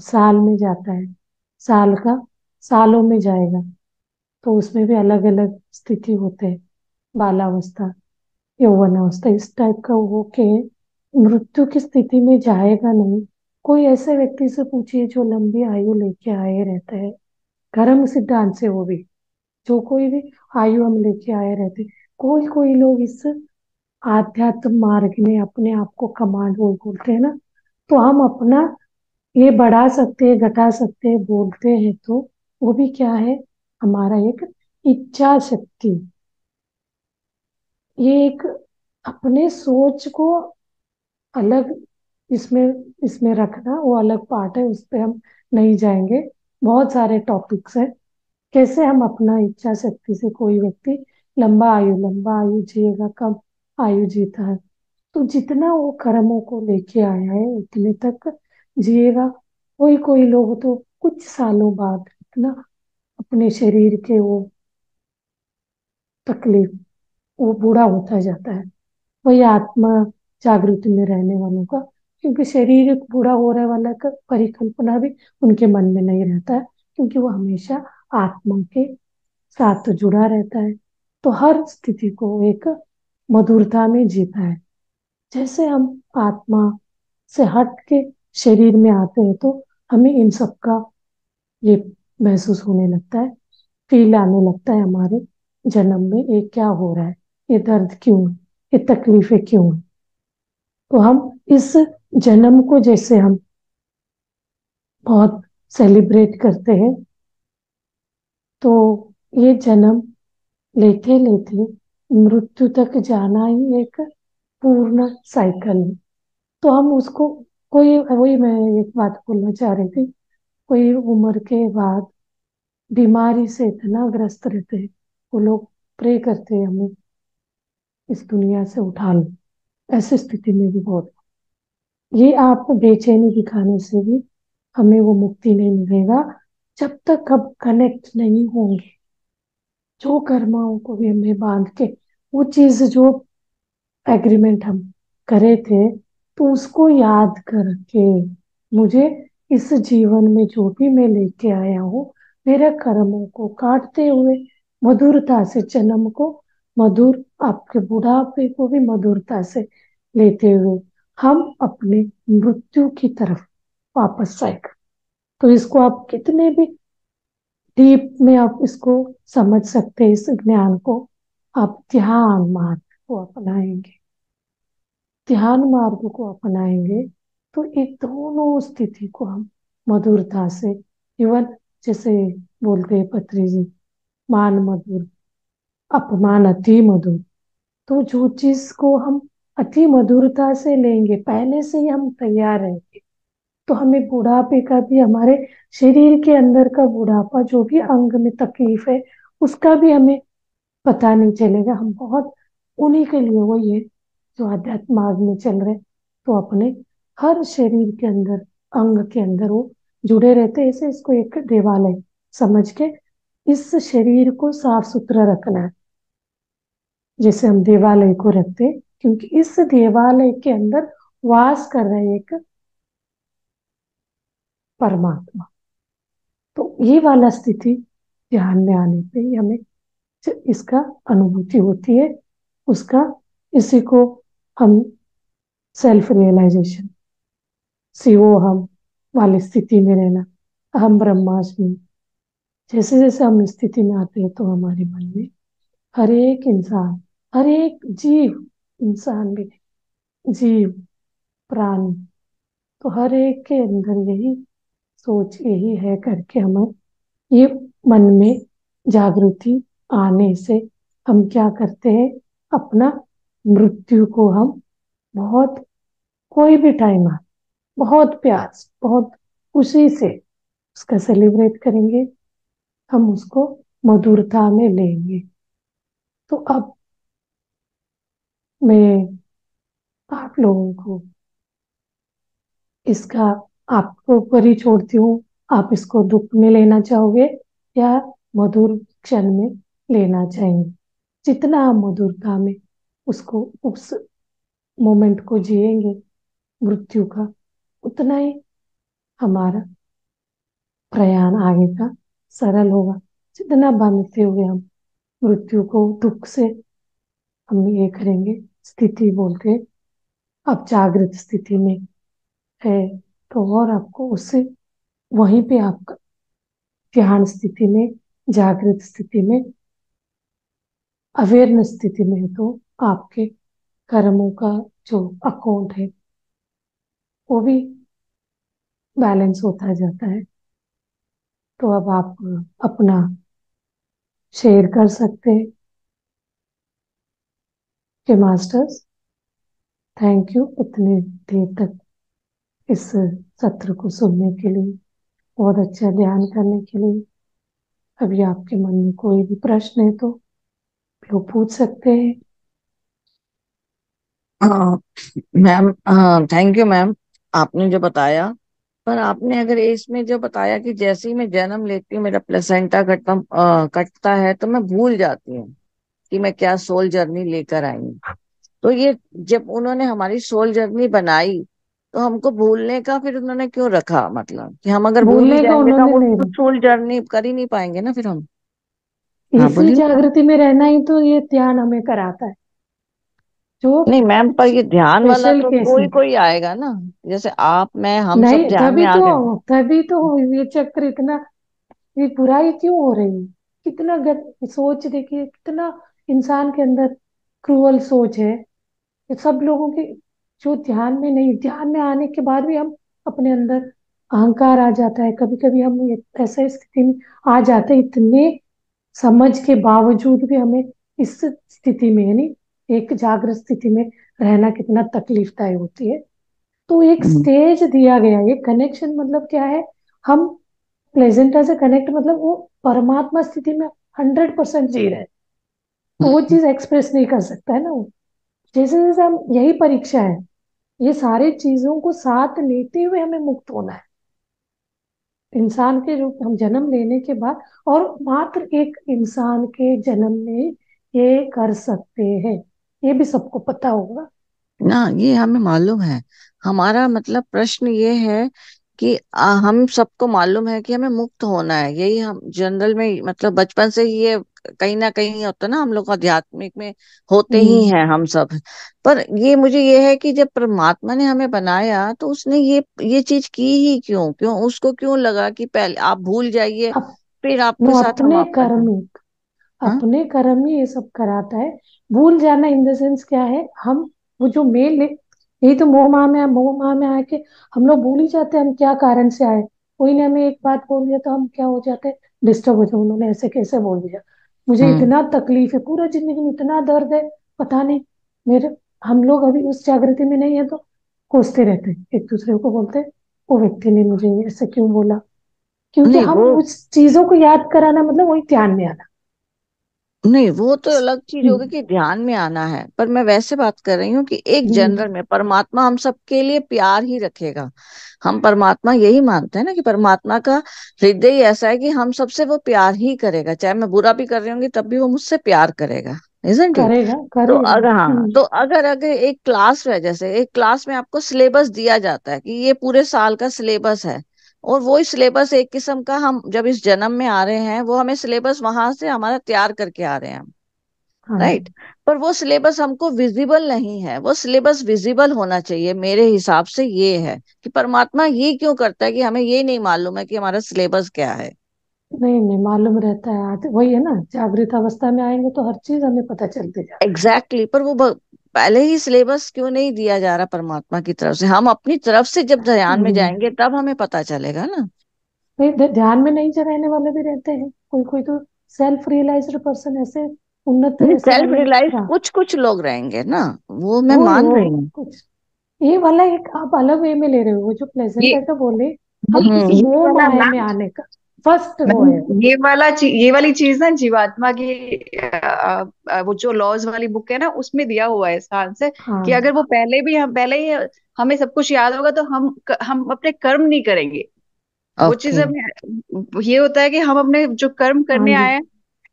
साल में जाता है, साल का सालों में जाएगा, तो उसमें भी अलग अलग स्थिति होते हैं, बालावस्था, यौवनावस्था, इस टाइप का हो के मृत्यु की स्थिति में जाएगा नहीं। कोई ऐसे व्यक्ति से पूछिए जो लंबी आयु लेके आए रहता है, कर्म सिद्धांत से वो भी जो कोई भी आयु हम लेके आए रहते, कोई कोई लोग इस आध्यात्म मार्ग में अपने आप को कमांड वो बोलते हैं ना, तो हम अपना ये बढ़ा सकते हैं, घटा सकते हैं, बोलते हैं, तो वो भी क्या है हमारा एक इच्छा शक्ति। ये एक अपने सोच को अलग इसमें इसमें रखना, वो अलग पार्ट है, उस पर हम नहीं जाएंगे। बहुत सारे टॉपिक्स हैं कैसे हम अपना इच्छा शक्ति से कोई व्यक्ति लंबा आयु लंबा आयु जिएगा, कम आयु जीता है, तो जितना वो कर्मों को लेके आया है उतने तक जिएगा। कोई कोई लोग तो कुछ सालों बाद इतना अपने शरीर के वो तकलीफ, वो बूढ़ा होता जाता है। वही आत्मा जागृति में रहने वालों का, क्योंकि शरीर बूढ़ा हो रहे वाला का परिकल्पना भी उनके मन में नहीं रहता है, क्योंकि वो हमेशा आत्मा के साथ जुड़ा रहता है। तो हर स्थिति को एक मधुरता में जीता है। जैसे हम आत्मा से हट के शरीर में आते हैं, तो हमें इन सब का ये महसूस होने लगता है, फील आने लगता है हमारे जन्म में ये क्या हो रहा है, ये दर्द क्यों है, ये तकलीफें क्यों हैं। तो हम इस जन्म को जैसे हम बहुत सेलिब्रेट करते हैं, तो ये जन्म लेते लेते मृत्यु तक जाना ही एक पूर्ण साइकिल है। तो हम उसको कोई, वही मैं एक बात बोलना चाह रही थी, कोई उम्र के बाद बीमारी से इतना ग्रस्त रहते हैं, वो लोग प्रे करते हैं हमें इस दुनिया से उठा लो, ऐसी स्थिति में भी बहुत ये आप बेचैनी दिखाने से भी हमें वो मुक्ति नहीं मिलेगा जब तक हम कनेक्ट नहीं होंगे। जो कर्माओं को भी हमें बांध के वो चीज जो एग्रीमेंट हम करे थे, तो उसको याद करके मुझे इस जीवन में जो भी मैं लेके आया हूँ, मेरे कर्मों को काटते हुए मधुरता से जन्म को मधुर, आपके बुढ़ापे को भी मधुरता से लेते हुए हम अपने मृत्यु की तरफ वापस जाएगा। तो इसको आप कितने भी डीप में आप इसको समझ सकते हैं। इस ज्ञान को आप ध्यान मार्ग को अपनाएंगे, ध्यान मार्ग को अपनाएंगे तो एक दोनों स्थिति को हम मधुरता से, इवन जैसे बोलते हैं पत्री जी, मान मधुर, अपमान अति मधुर। तो जो चीज को हम अति मधुरता से लेंगे, पहले से ही हम तैयार रहेंगे, तो हमें बुढ़ापे का भी, हमारे शरीर के अंदर का बुढ़ापा, जो भी अंग में तकलीफ है, उसका भी हमें पता नहीं चलेगा। हम बहुत उन्हीं के लिए, वो ये जो आध्यात्म मार्ग में चल रहे, तो अपने हर शरीर के अंदर, अंग के अंदर वो जुड़े रहते। ऐसे इसको एक देवालय समझ के इस शरीर को साफ सुथरा रखना है, जैसे हम देवालय को रखते, क्योंकि इस देवालय के अंदर वास कर रहे एक परमात्मा। तो ये वाला स्थिति ध्यान में आने पे ही हमें इसका अनुभूति होती है, उसका, इसी को हम सेल्फ रियलाइजेशन, सीओ हम वाली स्थिति में रहना, अहम ब्रह्मास्मि। जैसे जैसे हम स्थिति में आते हैं तो हमारे मन में हर एक इंसान, हर एक जीव, इंसान भी, जीव, प्राणी, तो हर एक के अंदर यही सोच यही है करके हम ये मन में जागृति आने से हम क्या करते हैं, अपना मृत्यु को हम बहुत, कोई भी टाइम आ, बहुत प्यास, बहुत खुशी से उसका सेलिब्रेट करेंगे, हम उसको मधुरता में लेंगे। तो अब मैं आप लोगों को इसका आपको ऊपर ही छोड़ती हूँ। आप इसको दुख में लेना चाहोगे या मधुर क्षण में लेना चाहेंगे। जितना आप मधुरता में उसको, उस मोमेंट को जिएंगे मृत्यु का, उतना ही हमारा प्रयाण आगे का सरल होगा। जितना बांधते हुए हम मृत्यु को दुख से हम ये करेंगे, स्थिति बोलते, आप जागृत स्थिति में है तो, और आपको उससे वहीं पे आपका ध्यान स्थिति में, जागृत स्थिति में, अवेयरनेस स्थिति में है तो आपके कर्मों का जो अकाउंट है वो भी बैलेंस होता जाता है। तो अब आप अपना शेयर कर सकते हैं कि मास्टर्स, थैंक यू इतने देर तक इस सत्र को सुनने के लिए, बहुत अच्छा ध्यान करने के लिए। अभी आपके मन में कोई भी प्रश्न है तो लोग पूछ सकते हैं। मैम थैंक यू मैम, आपने जो बताया, पर आपने अगर इसमें जो बताया कि जैसे ही मैं जन्म लेती हूँ मेरा प्लेसेंटा खत्म कटता है तो मैं भूल जाती हूँ कि मैं क्या सोल जर्नी लेकर आई हूँ। तो ये जब उन्होंने हमारी सोल जर्नी बनाई तो हमको भूलने का फिर उन्होंने क्यों रखा, मतलब कि हम अगर भूल जाएंगे तो हम सोल जर्नी कर ही नहीं पाएंगे ना। फिर हम इसी जागृति में रहना ही तो ये ध्यान हमें कराता है। जो नहीं मैम, पर ये ध्यान वाला तो कोई कोई आएगा ना, जैसे आप, मैं, हम सब ध्यान में आ गए, तभी तो ये चक्र इतना, ये बुराई क्यों हो रही है, कितना गलत सोच, देखिए कितना इंसान के अंदर क्रूअल सोच है। सब लोगों के जो ध्यान में नहीं, ध्यान में आने के बाद भी हम अपने अंदर अहंकार आ जाता है, कभी कभी हम ऐसे स्थिति में आ जाते हैं, इतने समझ के बावजूद भी हमें इस स्थिति में, यानी एक जागृत स्थिति में रहना कितना तकलीफदायक होती है। तो एक स्टेज दिया गया, ये कनेक्शन मतलब क्या है, हम प्लेजेंटा से कनेक्ट, मतलब वो परमात्मा स्थिति में हंड्रेड परसेंट जी रहे, तो वो चीज एक्सप्रेस नहीं कर सकता है ना वो। जैसे जैसे हम, यही परीक्षा है, ये सारे चीजों को साथ लेते हुए हमें मुक्त होना है। इंसान के रूप हम जन्म लेने के बाद, और मात्र एक इंसान के जन्म में ये कर सकते हैं, ये भी सबको पता होगा ना, ये हमें मालूम है। हमारा मतलब प्रश्न ये है कि आ, हम सबको मालूम है कि हमें मुक्त होना है। यही हम जनरल में मतलब बचपन से ही ये कहीं ना कहीं होता ना, हम लोग आध्यात्मिक में होते ही हम्म हैं हम सब। पर ये मुझे ये है कि जब परमात्मा ने हमें बनाया तो उसने ये ये चीज की ही क्यों क्यों उसको क्यों लगा कि पहले आप भूल जाइए अप, फिर आपके वो साथ हम अपने आपका कर्म ही हाँ अपने कर्म ही ये सब कराता है। भूल जाना इन द सेंस क्या है, हम वो जो मेल है, यही तो मोह माया में मोह माया में आके हम लोग भूल ही जाते हैं हम क्या कारण से आए। कोई ने हमें एक बात बोल दिया तो हम क्या हो जाते हैं, डिस्टर्ब हो जाते हैं। उन्होंने ऐसे कैसे बोल दिया, मुझे हम्म इतना तकलीफ है, पूरा जिंदगी में इतना दर्द है, पता नहीं मेरे। हम लोग अभी उस जागृति में नहीं है तो कोसते रहते हैं, एक दूसरे को बोलते हैं वो व्यक्ति ने मुझे ये ऐसे क्यों बोला, क्योंकि नहीं हम वो उस चीजों को याद कराना मतलब वही ध्यान में आना। नहीं वो तो अलग चीज होगी हम्म कि ध्यान में आना है, पर मैं वैसे बात कर रही हूँ कि एक हम्म जनरल में परमात्मा हम सबके लिए प्यार ही रखेगा। हम परमात्मा यही मानते हैं ना कि परमात्मा का हृदय ही ऐसा है कि हम सबसे वो प्यार ही करेगा, चाहे मैं बुरा भी कर रही होंगी तब भी वो मुझसे प्यार करेगा, इजंट इट। करेगा तो करेगा। अगर हाँ हम्म तो अगर अगर एक क्लास में, जैसे एक क्लास में आपको सिलेबस दिया जाता है कि ये पूरे साल का सिलेबस है, और वो ही सिलेबस एक किस्म का हम जब इस जन्म में आ रहे हैं वो हमें सिलेबस वहां से हमारा तैयार करके आ रहे हैं हम, राइट। हाँ पर वो सिलेबस हमको विजिबल नहीं है, वो सिलेबस विजिबल होना चाहिए। मेरे हिसाब से ये है कि परमात्मा ये क्यों करता है कि हमें ये नहीं मालूम है कि हमारा सिलेबस क्या है। नहीं नहीं मालूम रहता है। आते- वही है ना, जागृत अवस्था में आएंगे तो हर चीज हमें पता चलती जाती एग्जैक्टली exactly, पर वो ब- पहले ही सिलेबस क्यों नहीं दिया जा रहा परमात्मा की तरफ से। हम अपनी तरफ से जब है। ध्यान में हम्म। जाएंगे तब हमें पता चलेगा ना। नहीं, ध- ध्यान में नहीं रहने वाले भी रहते हैं, कोई कोई तो सेल्फ रियलाइज्ड पर्सन ऐसे उन्नत नहीं, ऐसे सेल्फ वाले रियलाइज हाँ कुछ कुछ लोग रहेंगे ना, वो मैं वो मान रही वो हूँ कुछ ये वाला एक आप अलग वे में ले रहे हो। वो जो प्लेजेंट ये। है तो बोले हम हम्म किसी ये मोह वाला माया में मैम आने का फर्स्ट वो है वो। मैम ये वाला ची, ये वाली चीज ना जीवात्मा की अ, अ, वो जो लॉज वाली बुक है ना उसमें दिया हुआ है इसका आंसर कि हाँ अगर वो पहले भी हम पहले ही हमें सब कुछ याद होगा तो हम हम अपने कर्म नहीं करेंगे। वो चीज ओके हमें ये होता है कि हम अपने जो कर्म हाँ करने जी आए हैं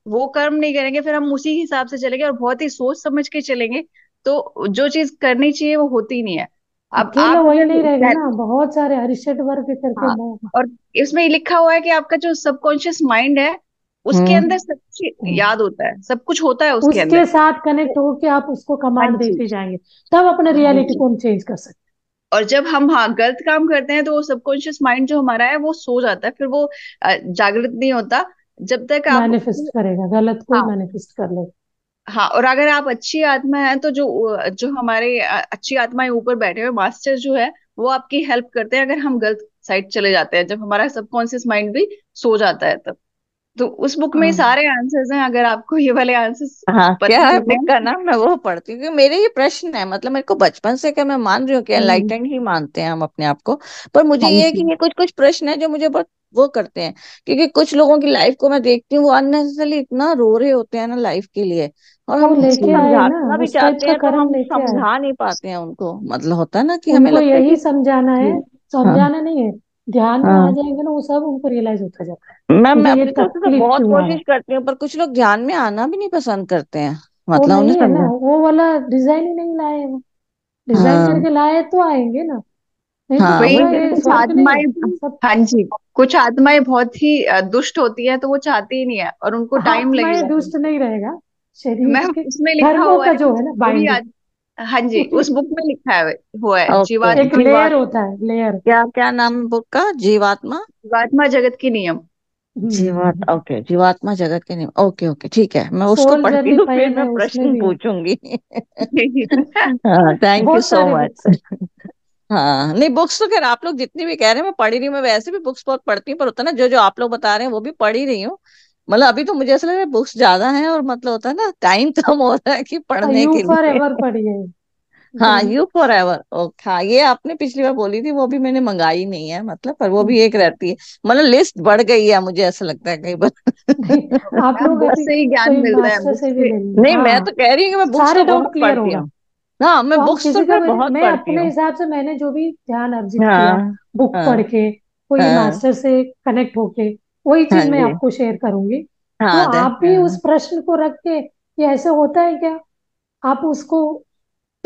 वो कर्म नहीं करेंगे, फिर हम उसी हिसाब से चलेंगे और बहुत ही सोच समझ के चलेंगे तो जो चीज करनी चाहिए वो होती नहीं है। अब अकेला आप वही नहीं रहेगा ना, अगर बहुत सारे अरिषट वर्ग करके हाँ, मोह। और इसमें लिखा हुआ है कि आपका जो सबकॉन्शियस माइंड है उसके हम्म अंदर सब कुछ हम्म। याद होता है, सब कुछ होता है उसके उसके अंदर। साथ कनेक्ट होके आप उसको हाँ कमांड जी देते जाएंगे, तब अपने हाँ रियलिटी जी को हम चेंज कर सकते और जब हम हाँ गलत काम करते हैं तो वो सबकॉन्शियस माइंड जो हमारा है वो सो जाता है, फिर वो अ, जागृत नहीं होता जब तक हैं। आप मैनिफेस्ट करेगा, गलत को ही हाँ मैनिफेस्ट कर लेगा। हाँ और अगर आप अच्छी आत्मा है तो जो जो हमारे अ, अच्छी आत्माएं ऊपर बैठे हुए मास्टर जो है वो आपकी हेल्प करते हैं अगर हम गलत साइड चले जाते हैं, जब हमारा सबकॉन्शियस माइंड भी सो जाता है तब। तो उस बुक में हाँ सारे आंसर्स हैं, अगर आपको ये वाले आंसर्स हाँ क्या पता है बुक का चले। नाम? मैं वो पढ़ती हूँ क्योंकि मेरे ये प्रश्न है, मतलब मेरे को बचपन से, क्या मैं मान रही हूँ कि हम्म, एनलाइटेंड ही मानते हैं हम अपने आप को, पर मुझे हाँ ये है कि जी ये कुछ कुछ प्रश्न है जो मुझे बहुत वो करते हैं, क्योंकि कुछ लोगों की लाइफ को मैं देखती हूँ वो अननेसेसरली इतना रो रहे होते हैं ना लाइफ के लिए, और वो हम उनको लेके आए ना, समझाना भी उस टाइप चाहते का हैं तो कर्म हम लेके आए। समझा नहीं पाते हैं उनको। मतलब होता है ना कि हमें उनको लगता है यही कि समझाना है, हम्म, हाँ समझाना नहीं है, ध्यान में आ हाँ जाएंगे ना वो सब उनको रियलाइज होता जाता है मैम मैं मुझे ये अपनी तरफ से तो तकलीफ बहुत क्यों आ रहा कोशिश है। करती हूँ, पर कुछ लोग ध्यान में आना भी नहीं पसंद करते हैं, वो मतलब उन्हें नहीं है ना, समझा वो वाला डिजाइन ही नहीं लाए हैं। डिजाइन हाँ करके लाए तो आएंगे ना, नहीं तो हाँ वही पूरा फिर ये कुछ स्वर्ग नहीं है आत्माएं सब। हाँ जी कुछ आत्माएं बहुत ही अ, दुष्ट होती है तो वो चाहती ही नहीं है और उनको टाइम लगेगा। आत्माएं दुष्ट नहीं रहेगा, शरीर मैम के उसमें लिखा धर्मों हुआ का है जो कि है ना बुरी बाइंडिंग आत्मा हाँ जी उस बुक में लिखा है हुआ है ओके एक जीवात्मा लेयर जीवात्मा होता है, लेयर। क्या क्या नाम बुक का? जीवात्मा, जीवात्मा जगत के नियम। जीवात ओके जीवात्मा जगत के नियम। ओके ओके ठीक है, मैं उसको सोल पढ़ती जर्नी हूँ फिर फाइव मैं है उसमें प्रश्न भी है, पूछूंगी। हाँ थैंक यू बहुत सो सारे बुक्स मच। है। हाँ नहीं बुक्स तो खैर आप लोग जितनी भी कह रहे हैं मैं पढ़ ही रही हूँ, मैं वैसे भी बुक्स बहुत पढ़ती हूँ, पर होता है ना जो जो आप लोग बता रहे हैं वो भी पढ़ ही रही हूँ। मतलब अभी तो मुझे ऐसा लग रहा है बुक्स ज्यादा हैं और मतलब होता है ना टाइम कम हो रहा है कि पढ़ने यू के फॉर लिए। एवर पढ़िए हाँ यू दोनों। फॉर एवर ओके, हाँ ये आपने पिछली बार बोली थी, वो भी मैंने मंगाई नहीं है मतलब, पर वो भी एक रहती है, मतलब लिस्ट बढ़ गई है मुझे ऐसा लगता है कई नहीं बार। आप मैम लोग बुक अभी से ही ज्ञान कोई मिलता है, मास्टर बुक से भी से। ले लेंगे। नहीं मैं हाँ तो कह रही हूँ कि मैं बुक्स सारे तो डाउट बहुत क्लियर पढ़ती होगा। हूँ, हाँ मैं तो हम बुक्स तो किसी का मैं भी- बहुत मैं पढ़ती अपने हूँ। हिसाब से मैंने जो भी ध्यान अर्जित किया हाँ बुक हाँ पढ़ के, कोई हाँ मास्टर से कनेक्ट होके, वही हाँ चीज मैं जी आपको शेयर करूंगी। तो हाँ आप भी उस दे- प्रश्न को रख के ये ऐसे होता है क्या, आप उसको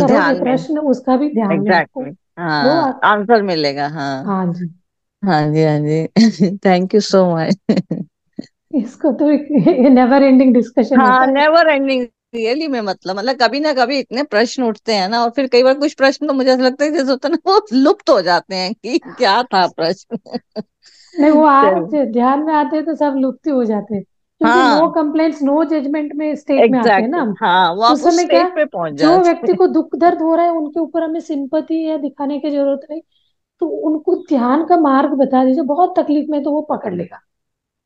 करोगे ध्यान में प्रश्न, उसका भी ध्यान में आपको एग्जैक्टली exactly, वो हाँ आ- आंसर मिलेगा। हाँ हाँ जी हाँ जी हाँ जी थैंक यू सो मच। इसको तो ये नेवर एंडिंग डिस्कशन हाँ नेवर एंडिंग रियली में, मतलब मतलब कभी ना कभी इतने प्रश्न उठते हैं ना, और फिर कई बार कुछ प्रश्न तो मुझे ऐसा लगता है जैसे होता है ना वो लुप्त हो जाते हैं कि क्या था प्रश्न। नहीं वो आज ध्यान में आते तो सब लुप्त हो जाते हैं, हाँ, नो कंप्लेंट्स नो जजमेंट में स्टेट exactly, में आते हैं ना। हाँ, वो उस समय क्या पे पहुंच जाते हैं। जो व्यक्ति को दुख दर्द हो रहा है उनके ऊपर हमें सिंपैथी या दिखाने की जरूरत नहीं, तो उनको ध्यान का मार्ग बता दीजिए। बहुत तकलीफ में तो वो पकड़ लेगा,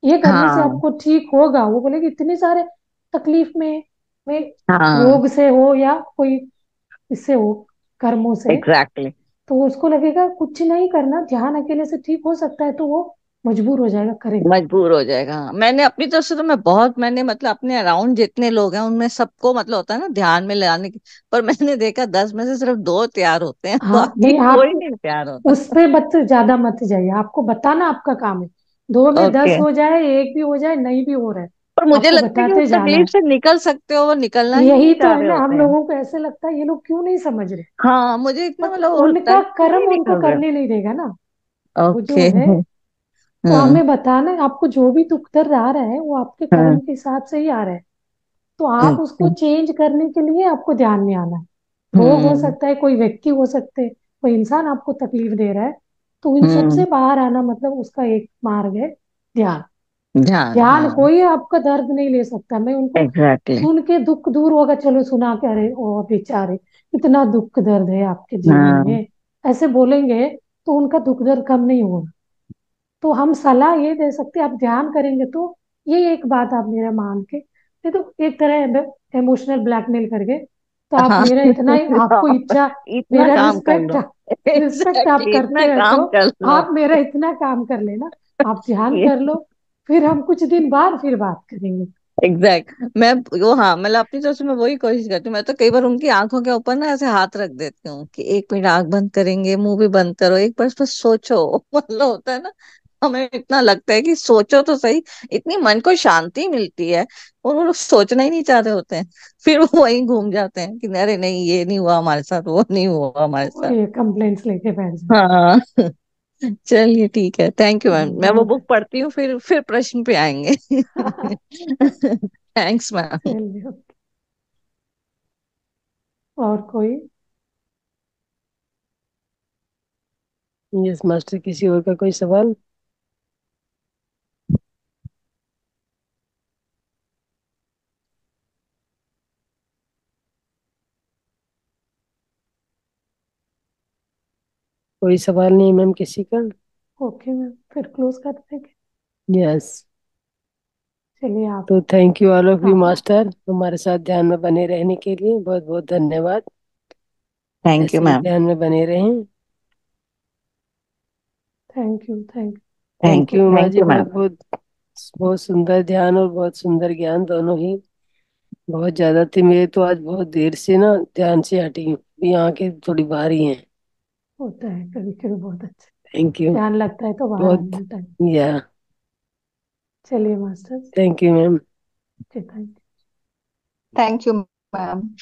ये करने हाँ, से आपको ठीक होगा। वो बोलेगी इतने सारे तकलीफ में में हाँ, रोग से हो या कोई इससे हो कर्मों से एग्जैक्टली exactly. तो उसको लगेगा कुछ नहीं करना, ध्यान अकेले से ठीक हो सकता है, तो वो मजबूर हो जाएगा करेगा, मजबूर हो जाएगा। मैंने अपनी तरफ से तो मैं बहुत मैंने मतलब अपने अराउंड जितने लोग हैं उनमें सबको मतलब होता है ना ध्यान में लाने की, पर मैंने देखा दस में से सिर्फ दो तैयार होते हैं। हाँ, नहीं, आप, कोई नहीं तैयार होता। उस पे मत ज्यादा मत जाइए, आपको बताना आपका काम है। दो में okay. दस हो जाए, एक भी हो जाए, नहीं भी हो रहा है, पर मुझे लगता है कि तकलीफ से निकल सकते हो, वो निकलना यही तो है ना। हम लोगों को ऐसे लगता है ये लोग क्यों नहीं समझ रहे। हाँ मुझे इतना मतलब उनका कर्म उनको करने नहीं देगा ना, ओके। तो हमें बताना आपको जो भी दुख दर्द आ रहा है वो आपके कर्म के हिसाब से ही आ रहा है, तो आप उसको चेंज करने के लिए आपको ध्यान में आना है। रोग हो सकता है, कोई व्यक्ति हो सकते हैं, कोई इंसान आपको तकलीफ दे रहा है, तो इन सबसे बाहर आना मतलब उसका एक मार्ग है ध्यान। ध्यान कोई आपका दर्द नहीं ले सकता। मैं उनको सुन के दुख दूर होगा, चलो सुना के अरे ओ बेचारे इतना दुख दर्द है आपके जीवन में, ऐसे बोलेंगे तो उनका दुख दर्द कम नहीं होगा। तो हम सलाह ये दे सकते आप ध्यान करेंगे तो ये एक बात आप मेरा मान के, नहीं तो एक तरह इमोशनल ब्लैकमेल करके तो आप हाँ, मेरा इतना ही आपको इच्छा मेरा रिस्पेक्ट रिस्पेक्ट आप करते हैं, तो आप मेरा इतना काम कर लेना, आप ध्यान कर लो, फिर हम कुछ दिन बाद फिर बात करेंगे। Exact exactly. मैं वो हाँ मतलब अपनी तरफ से मैं वही कोशिश करती हूँ। मैं तो कई बार उनकी आंखों के ऊपर ना ऐसे हाथ रख देती हूँ कि एक मिनट आंख बंद करेंगे, मुंह भी बंद करो, एक बार बस सोचो। मतलब होता है ना हमें इतना लगता है कि सोचो तो सही, इतनी मन को शांति मिलती है, और वो लोग सोचना ही नहीं चाहते होते हैं, फिर वो वहीं घूम जाते हैं कि अरे नहीं ये नहीं हुआ हमारे साथ, वो नहीं हुआ हमारे साथ, कंप्लेंट्स लेके बैठ जाते हैं। हाँ चलिए ठीक है, थैंक यू मैम। मैं वो बुक पढ़ती हूँ, फिर फिर प्रश्न पे आएंगे। Thanks ma'am. और कोई यस मास्टर, किसी और का कोई सवाल? कोई सवाल नहीं मैम किसी का? ओके मैम, फिर क्लोज कर देंगे। यस चलिए आप तो thank you all of you master, हमारे साथ ध्यान में बने रहने के लिए बहुत बहुत धन्यवाद। थैंक यू मैम, ध्यान में बने रहें। Thank you thank thank you ma'am जी, बहुत बहुत सुंदर ध्यान और बहुत सुंदर ज्ञान दोनों ही। बहुत ज्यादा थी मेरे तो आज, बहुत देर से ना ध्यान से हटी, यहाँ के थोड़ी भारी है होता है कभी कभी, बहुत अच्छा थैंक यू ध्यान लगता है तो बहुत या yeah. चलिए master, thank you ma'am, thank you ma'am.